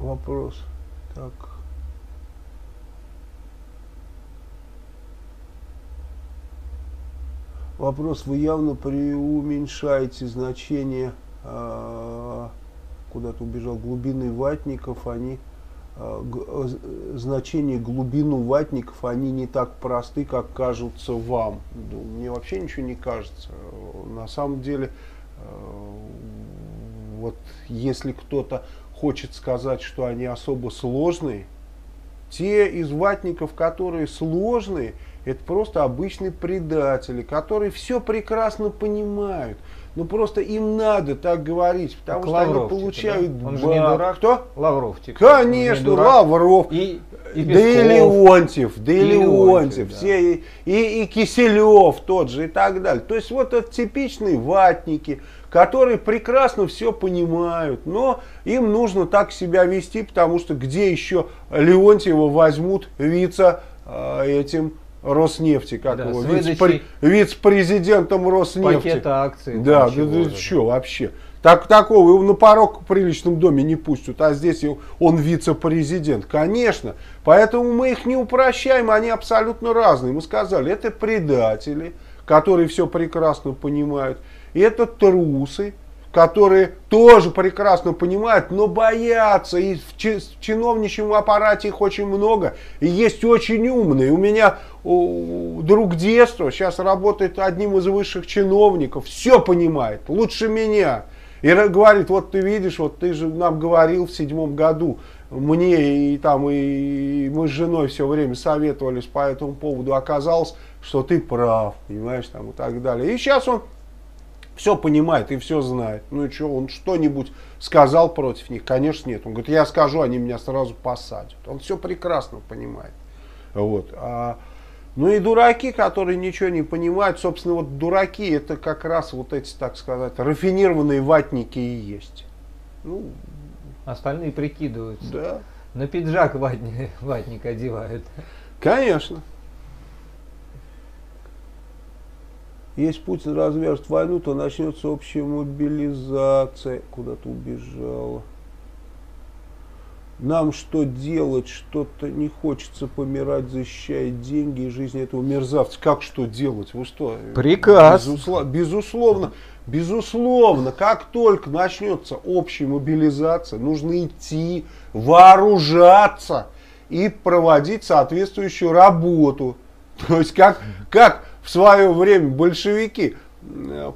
Вопрос. Так. Вопрос. Вы явно преуменьшаете значение, э, куда-то убежал, глубины ватников, они... значение, глубину ватников, они не так просты, как кажутся вам. Ну, мне вообще ничего не кажется. На самом деле, вот если кто-то хочет сказать, что они особо сложные, те из ватников, которые сложные, это просто обычные предатели, которые все прекрасно понимают. Ну просто им надо так говорить, потому что они получают... Да? Он же не дурак. Кто? Лавров. Типа. Конечно, Лавров. И, и да и Леонтьев, да и, и Леонтьев, да. Все, и, и, и Киселев тот же и так далее. То есть вот это типичные ватники, которые прекрасно все понимают, но им нужно так себя вести, потому что где еще Леонтьева возьмут вице э, этим... Роснефти, как да, его, вице-президентом Роснефти. Пакета акций. Да, да, да, да, что вообще. Так, такого его на порог в приличном доме не пустят, а здесь он вице-президент. Конечно, поэтому мы их не упрощаем, они абсолютно разные. Мы сказали, это предатели, которые все прекрасно понимают, и это трусы, которые тоже прекрасно понимают, но боятся. И в чиновничьем аппарате их очень много. И есть очень умные. У меня друг детства сейчас работает одним из высших чиновников. Все понимает. Лучше меня. И говорит, вот ты видишь, вот ты же нам говорил в седьмом году. Мне и там, и мы с женой все время советовались по этому поводу. Оказалось, что ты прав, понимаешь, там и так далее. И сейчас он все понимает и все знает. Ну и что, он что-нибудь сказал против них? Конечно, нет. Он говорит, я скажу, они меня сразу посадят. Он все прекрасно понимает. Вот. А, ну и дураки, которые ничего не понимают. Собственно, вот дураки, это как раз вот эти, так сказать, рафинированные ватники и есть. Ну, остальные прикидываются. Да. На пиджак ватник, ватник одевают. Конечно. Если Путин развяжет войну, то начнется общая мобилизация. Куда-то убежала. Нам что делать? Что-то не хочется помирать, защищая деньги и жизнь этого мерзавца. Как что делать? Вы что? Приказ. Безусловно. Безусловно. Безусловно, как только начнется общая мобилизация, нужно идти, вооружаться и проводить соответствующую работу. То есть, как, как в свое время большевики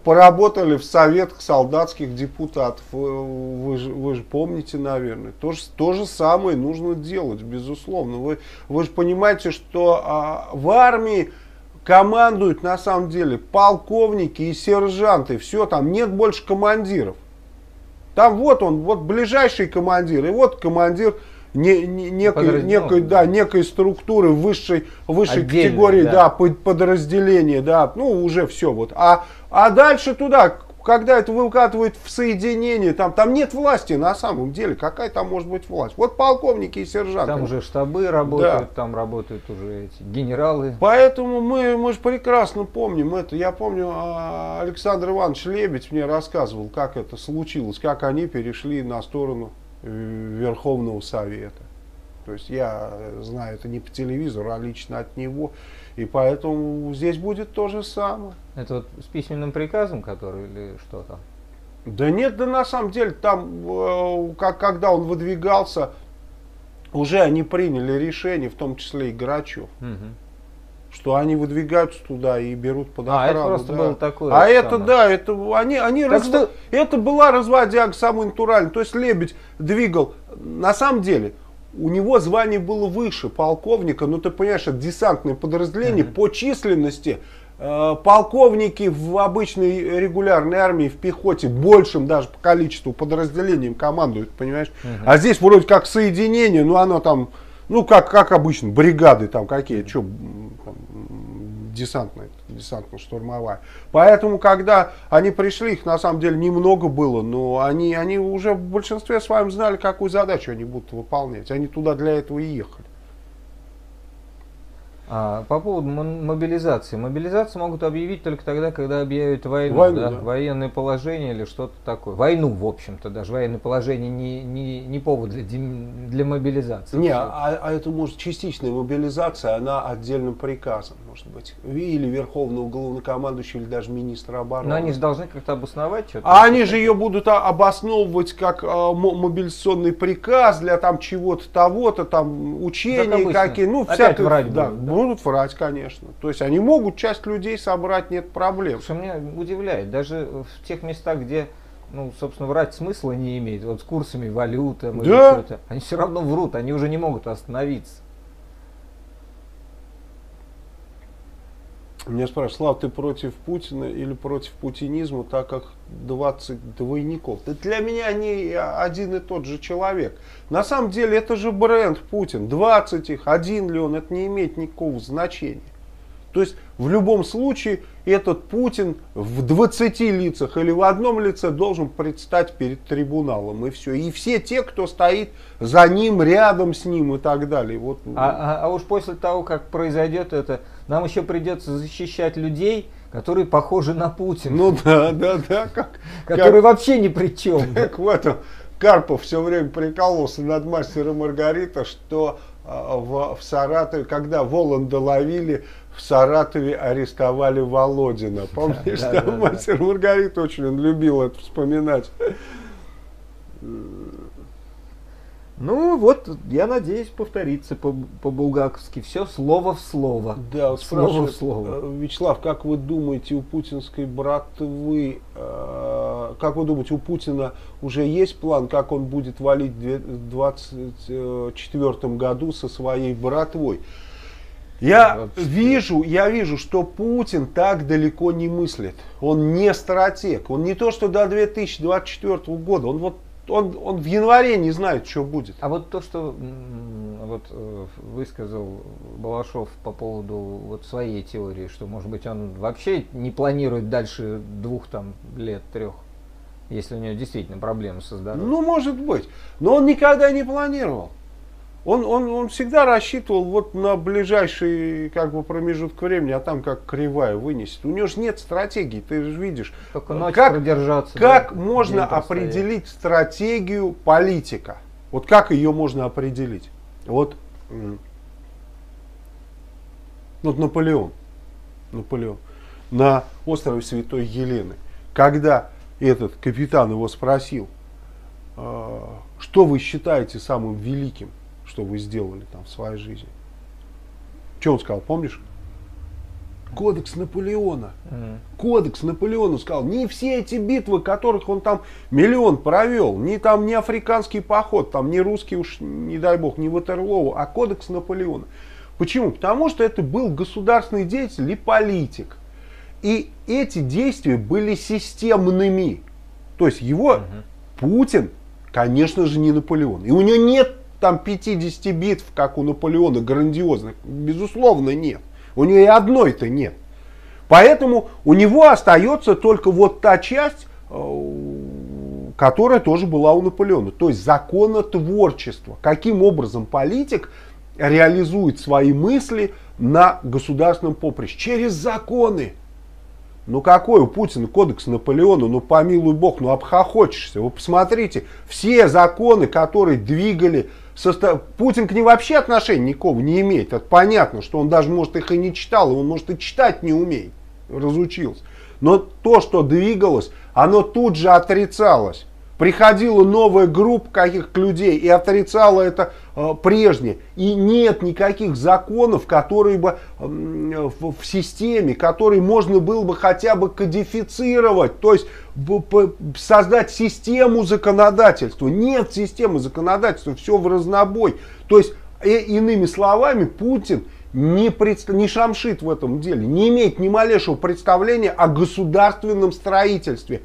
поработали в советах солдатских депутатов, вы же, вы же помните, наверное, то же, то же самое нужно делать, безусловно. Вы, вы же понимаете, что а, в армии командуют на самом деле полковники и сержанты, все там, нет больше командиров. Там вот он, вот ближайший командир, и вот командир не, не, некой, некой, да, некой структуры высшей, высшей категории, да, да, подразделения, да, ну уже все вот. А, а дальше туда, когда это выкатывают в соединение, там, там нет власти на самом деле, какая там может быть власть? Вот полковники и сержанты. Там уже штабы работают, да. Там работают уже эти генералы. Поэтому мы, мы же прекрасно помним это. Я помню, Александр Иванович Лебедь мне рассказывал, как это случилось, как они перешли на сторону Верховного Совета. То есть я знаю это не по телевизору, а лично от него. И поэтому здесь будет то же самое. Это вот с письменным приказом, который или что там? Да нет, да на самом деле там, как, когда он выдвигался, уже они приняли решение, в том числе и Грачев. Угу. Что они выдвигаются туда и берут под охрану. А это просто да. Было такое. А это, самое. Да, это, они, они раз... что... это была разводяга самая натуральная. То есть Лебедь двигал, на самом деле... У него звание было выше полковника, но ты понимаешь, это десантное подразделение mm-hmm. по численности. Э, полковники в обычной регулярной армии, в пехоте, большим даже по количеству подразделениям командуют, понимаешь? Mm-hmm. А здесь вроде как соединение, но оно там, ну как, как обычно, бригады там какие, mm-hmm. что десантная, десантно-штурмовая. Поэтому, когда они пришли, их на самом деле немного было, но они, они уже в большинстве своем знали, какую задачу они будут выполнять. Они туда для этого и ехали. А, по поводу мобилизации. Мобилизацию могут объявить только тогда, когда объявят войну, войну да? Да. Военное положение или что-то такое. Войну, в общем-то, даже военное положение не, не, не повод для, для мобилизации. Не, а, а это может частичная мобилизация, она отдельным приказом, может быть. Или Верховного главнокомандующего, или даже министра обороны. Но они же должны как-то обосновать что-то. А они же ее будут обосновывать как мобилизационный приказ для там чего-то, того-то, там учения какие, ну всякое. Да. Будут врать, конечно. То есть они могут часть людей собрать, нет проблем. Что меня удивляет, даже в тех местах, где, ну, собственно, врать смысла не имеет, вот с курсами валюты, да. Они все равно врут, они уже не могут остановиться. Меня спрашивают, Слав, ты против Путина или против путинизма, так как двадцать двойников? Да для меня они один и тот же человек. На самом деле это же бренд Путин. двадцать их, один ли он, это не имеет никакого значения. То есть в любом случае этот Путин в двадцати лицах или в одном лице должен предстать перед трибуналом. И все. И все те, кто стоит за ним, рядом с ним и так далее. Вот. А, а, а уж после того, как произойдет это... Нам еще придется защищать людей, которые похожи на Путина. Ну да, да, да. Как, которые как, вообще ни при чем. Так вот, Карпов все время прикалывался над мастером Маргарита, что в, в Саратове, когда Воланда ловили, в Саратове арестовали Володина. Помнишь, да, да, там да, мастер да. Маргарита очень он любил это вспоминать. Ну вот, я надеюсь, повторится по-булгаковски. Все слово в слово. Да, слово в слово. Вячеслав, как вы думаете, у путинской братвы, э, как вы думаете, у Путина уже есть план, как он будет валить в двадцать четвёртом году со своей братвой? Я вижу, я вижу, что Путин так далеко не мыслит. Он не стратег. Он не то, что до две тысячи двадцать четвёртого года. Он вот он, он в январе не знает, что будет. А вот то, что вот, высказал Балашов по поводу вот своей теории, что, может быть, он вообще не планирует дальше двух там лет, трех, если у него действительно проблемы со здоровьем. Ну, может быть. Но он никогда не планировал. Он, он, он всегда рассчитывал вот на ближайший как бы, промежуток времени, а там как кривая вынесет. У него же нет стратегии, ты же видишь. Только ночь как, продержаться, как да, можно определить стоять. Стратегию политика? Вот как ее можно определить? Вот, вот Наполеон, Наполеон на острове Святой Елены, когда этот капитан его спросил, что вы считаете самым великим? Что вы сделали там в своей жизни. Что он сказал, помнишь? Кодекс Наполеона. Mm. Кодекс Наполеона сказал, не все эти битвы, которых он там миллион провел, не там не африканский поход, там не русский уж, не дай бог, не Ватерлоо, а кодекс Наполеона. Почему? Потому что это был государственный деятель и политик. И эти действия были системными. То есть его mm-hmm. Путин, конечно же, не Наполеон. И у него нет там пятьдесят битв, как у Наполеона, грандиозных, безусловно, нет. У него и одной-то нет. Поэтому у него остается только вот та часть, которая тоже была у Наполеона. То есть законотворчество. Каким образом политик реализует свои мысли на государственном поприще? Через законы. Ну какой у Путина кодекс Наполеона, ну помилуй бог, ну обхохочешься. Вы посмотрите, все законы, которые двигали... Состав... Путин к ним вообще отношения никого не имеет. Это понятно, что он даже может их и не читал, и он может и читать не умеет, разучился. Но то, что двигалось, оно тут же отрицалось. Приходила новая группа каких-то людей и отрицала это э, прежнее. И нет никаких законов, которые бы э, в, в системе, которые можно было бы хотя бы кодифицировать, то есть б, б, создать систему законодательства. Нет системы законодательства, все в разнобой. То есть, э, иными словами, Путин не, предста- не шамшит в этом деле, не имеет ни малейшего представления о государственном строительстве.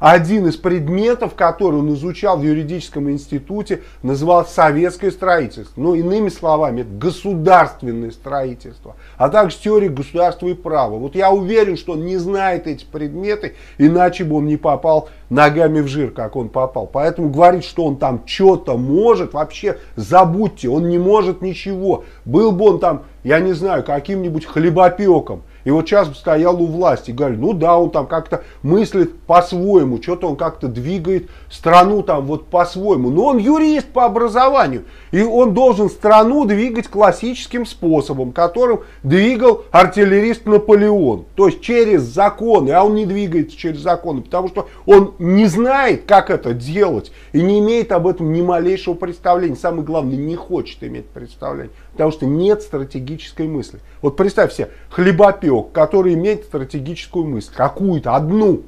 Один из предметов, который он изучал в юридическом институте, называл советское строительство. Ну, иными словами, это государственное строительство. А также теория государства и права. Вот я уверен, что он не знает эти предметы, иначе бы он не попал ногами в жир, как он попал. Поэтому говорить, что он там что-то может, вообще забудьте, он не может ничего. Был бы он там, я не знаю, каким-нибудь хлебопеком. И вот сейчас стоял у власти, говорю, ну да, он там как-то мыслит по-своему, что-то он как-то двигает страну там вот по-своему. Но он юрист по образованию, и он должен страну двигать классическим способом, которым двигал артиллерист Наполеон. То есть через законы, а он не двигается через законы, потому что он не знает, как это делать, и не имеет об этом ни малейшего представления. Самое главное, не хочет иметь представления, потому что нет стратегической мысли. Вот представь себе, хлебопек, который имеет стратегическую мысль, какую-то, одну.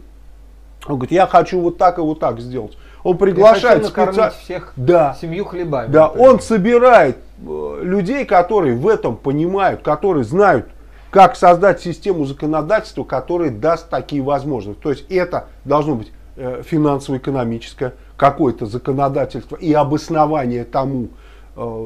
Он говорит, я хочу вот так и вот так сделать. Он приглашает специально всех да. семью хлебами. Да, например. Он собирает людей, которые в этом понимают, которые знают, как создать систему законодательства, которая даст такие возможности. То есть это должно быть финансово-экономическое какое-то законодательство и обоснование тому,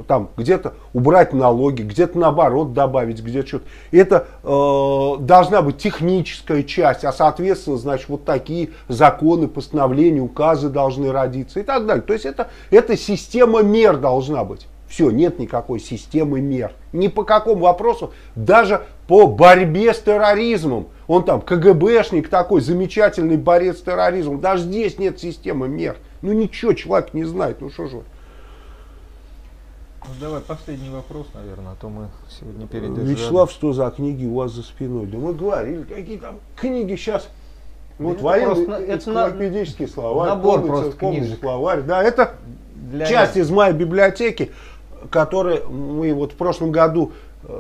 там где-то убрать налоги, где-то наоборот добавить, где-то что-то. Это э, должна быть техническая часть, а соответственно, значит, вот такие законы, постановления, указы должны родиться и так далее. То есть это, это система мер должна быть. Все, нет никакой системы мер. Ни по какому вопросу, даже по борьбе с терроризмом. Он там КГБшник такой, замечательный борец с терроризмом. Даже здесь нет системы мер. Ну ничего человек не знает, ну что же. Ну, давай последний вопрос, наверное, а то мы сегодня передержали. Вячеслав, что за книги у вас за спиной? Да мы говорили, какие там книги сейчас. Вот это военный энциклопедический словарь, набор просто книжек. Словарь. Да, это для часть нас. Из моей библиотеки, которую мы вот в прошлом году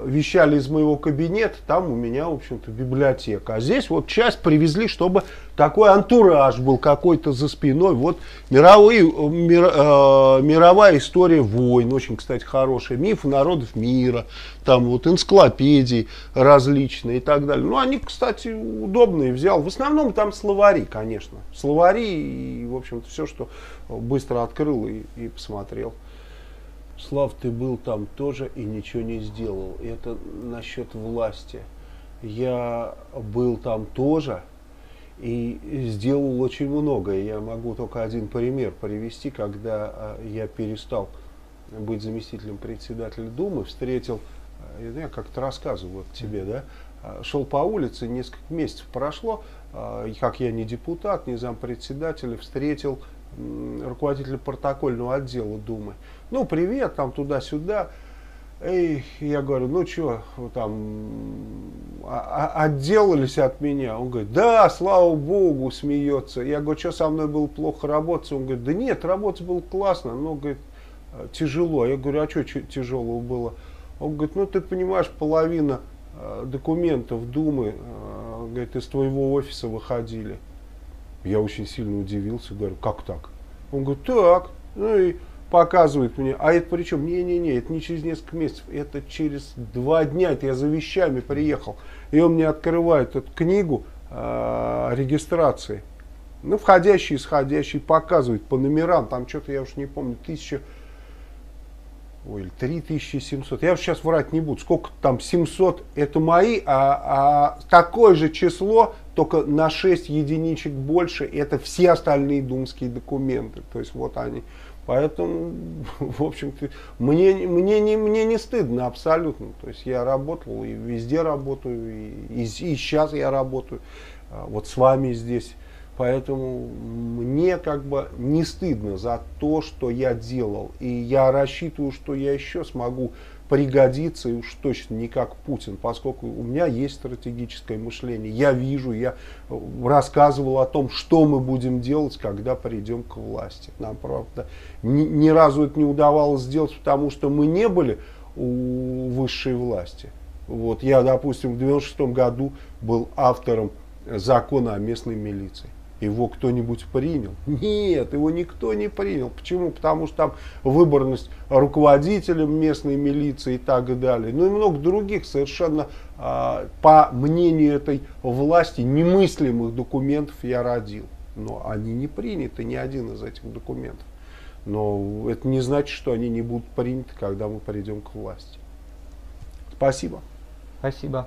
вещали из моего кабинета. Там у меня, в общем-то, библиотека. А здесь вот часть привезли, чтобы такой антураж был какой-то за спиной. Вот мировые, мир, э, мировая история войн. Очень, кстати, хорошая. Мифы народов мира. Там вот энциклопедии различные и так далее. Ну, они, кстати, удобные взял. В основном там словари, конечно. Словари и, в общем-то, все, что быстро открыл и, и посмотрел. Слав, ты был там тоже и ничего не сделал. Это насчет власти. Я был там тоже и сделал очень много. Я могу только один пример привести, когда я перестал быть заместителем председателя Думы, встретил, я как-то рассказывал тебе, да, шел по улице, несколько месяцев прошло, как я не депутат, не зампредседателя, встретил руководителя протокольного отдела Думы. Ну, привет, там туда-сюда. И я говорю, ну что, там отделались от меня. Он говорит, да, слава богу, смеется. Я говорю, что со мной было плохо работать? Он говорит, да нет, работать было классно, но, говорит, тяжело. Я говорю, а что тяжелого было? Он говорит, ну ты понимаешь, половина документов Думы, говорит, из твоего офиса выходили. Я очень сильно удивился, говорю, как так? Он говорит, так, ну и показывает мне. А это причем? Не-не-не, это не через несколько месяцев, это через два дня, это я за вещами приехал. И он мне открывает эту книгу э, регистрации. Ну, входящий, исходящий, показывает по номерам, там что-то я уж не помню, тысяча, ой, или три тысячи семьсот. Я уж сейчас врать не буду, сколько там, семьсот, это мои, а, а такое же число, только на шесть единичек больше, это все остальные думские документы. То есть вот они. Поэтому, в общем-то, мне, мне, не, мне не стыдно абсолютно. То есть я работал и везде работаю, и, и, и сейчас я работаю, вот с вами здесь. Поэтому мне как бы не стыдно за то, что я делал. И я рассчитываю, что я еще смогу пригодится, и уж точно не как Путин, поскольку у меня есть стратегическое мышление. Я вижу, я рассказывал о том, что мы будем делать, когда придем к власти. Нам, правда, ни, ни разу это не удавалось сделать, потому что мы не были у высшей власти. Вот, я, допустим, в девяносто шестом году был автором закона о местной милиции. Его кто-нибудь принял? Нет, его никто не принял. Почему? Потому что там выборность руководителем местной милиции и так далее. Ну и много других совершенно, по мнению этой власти, немыслимых документов я родил. Но они не приняты, ни один из этих документов. Но это не значит, что они не будут приняты, когда мы придем к власти. Спасибо. Спасибо.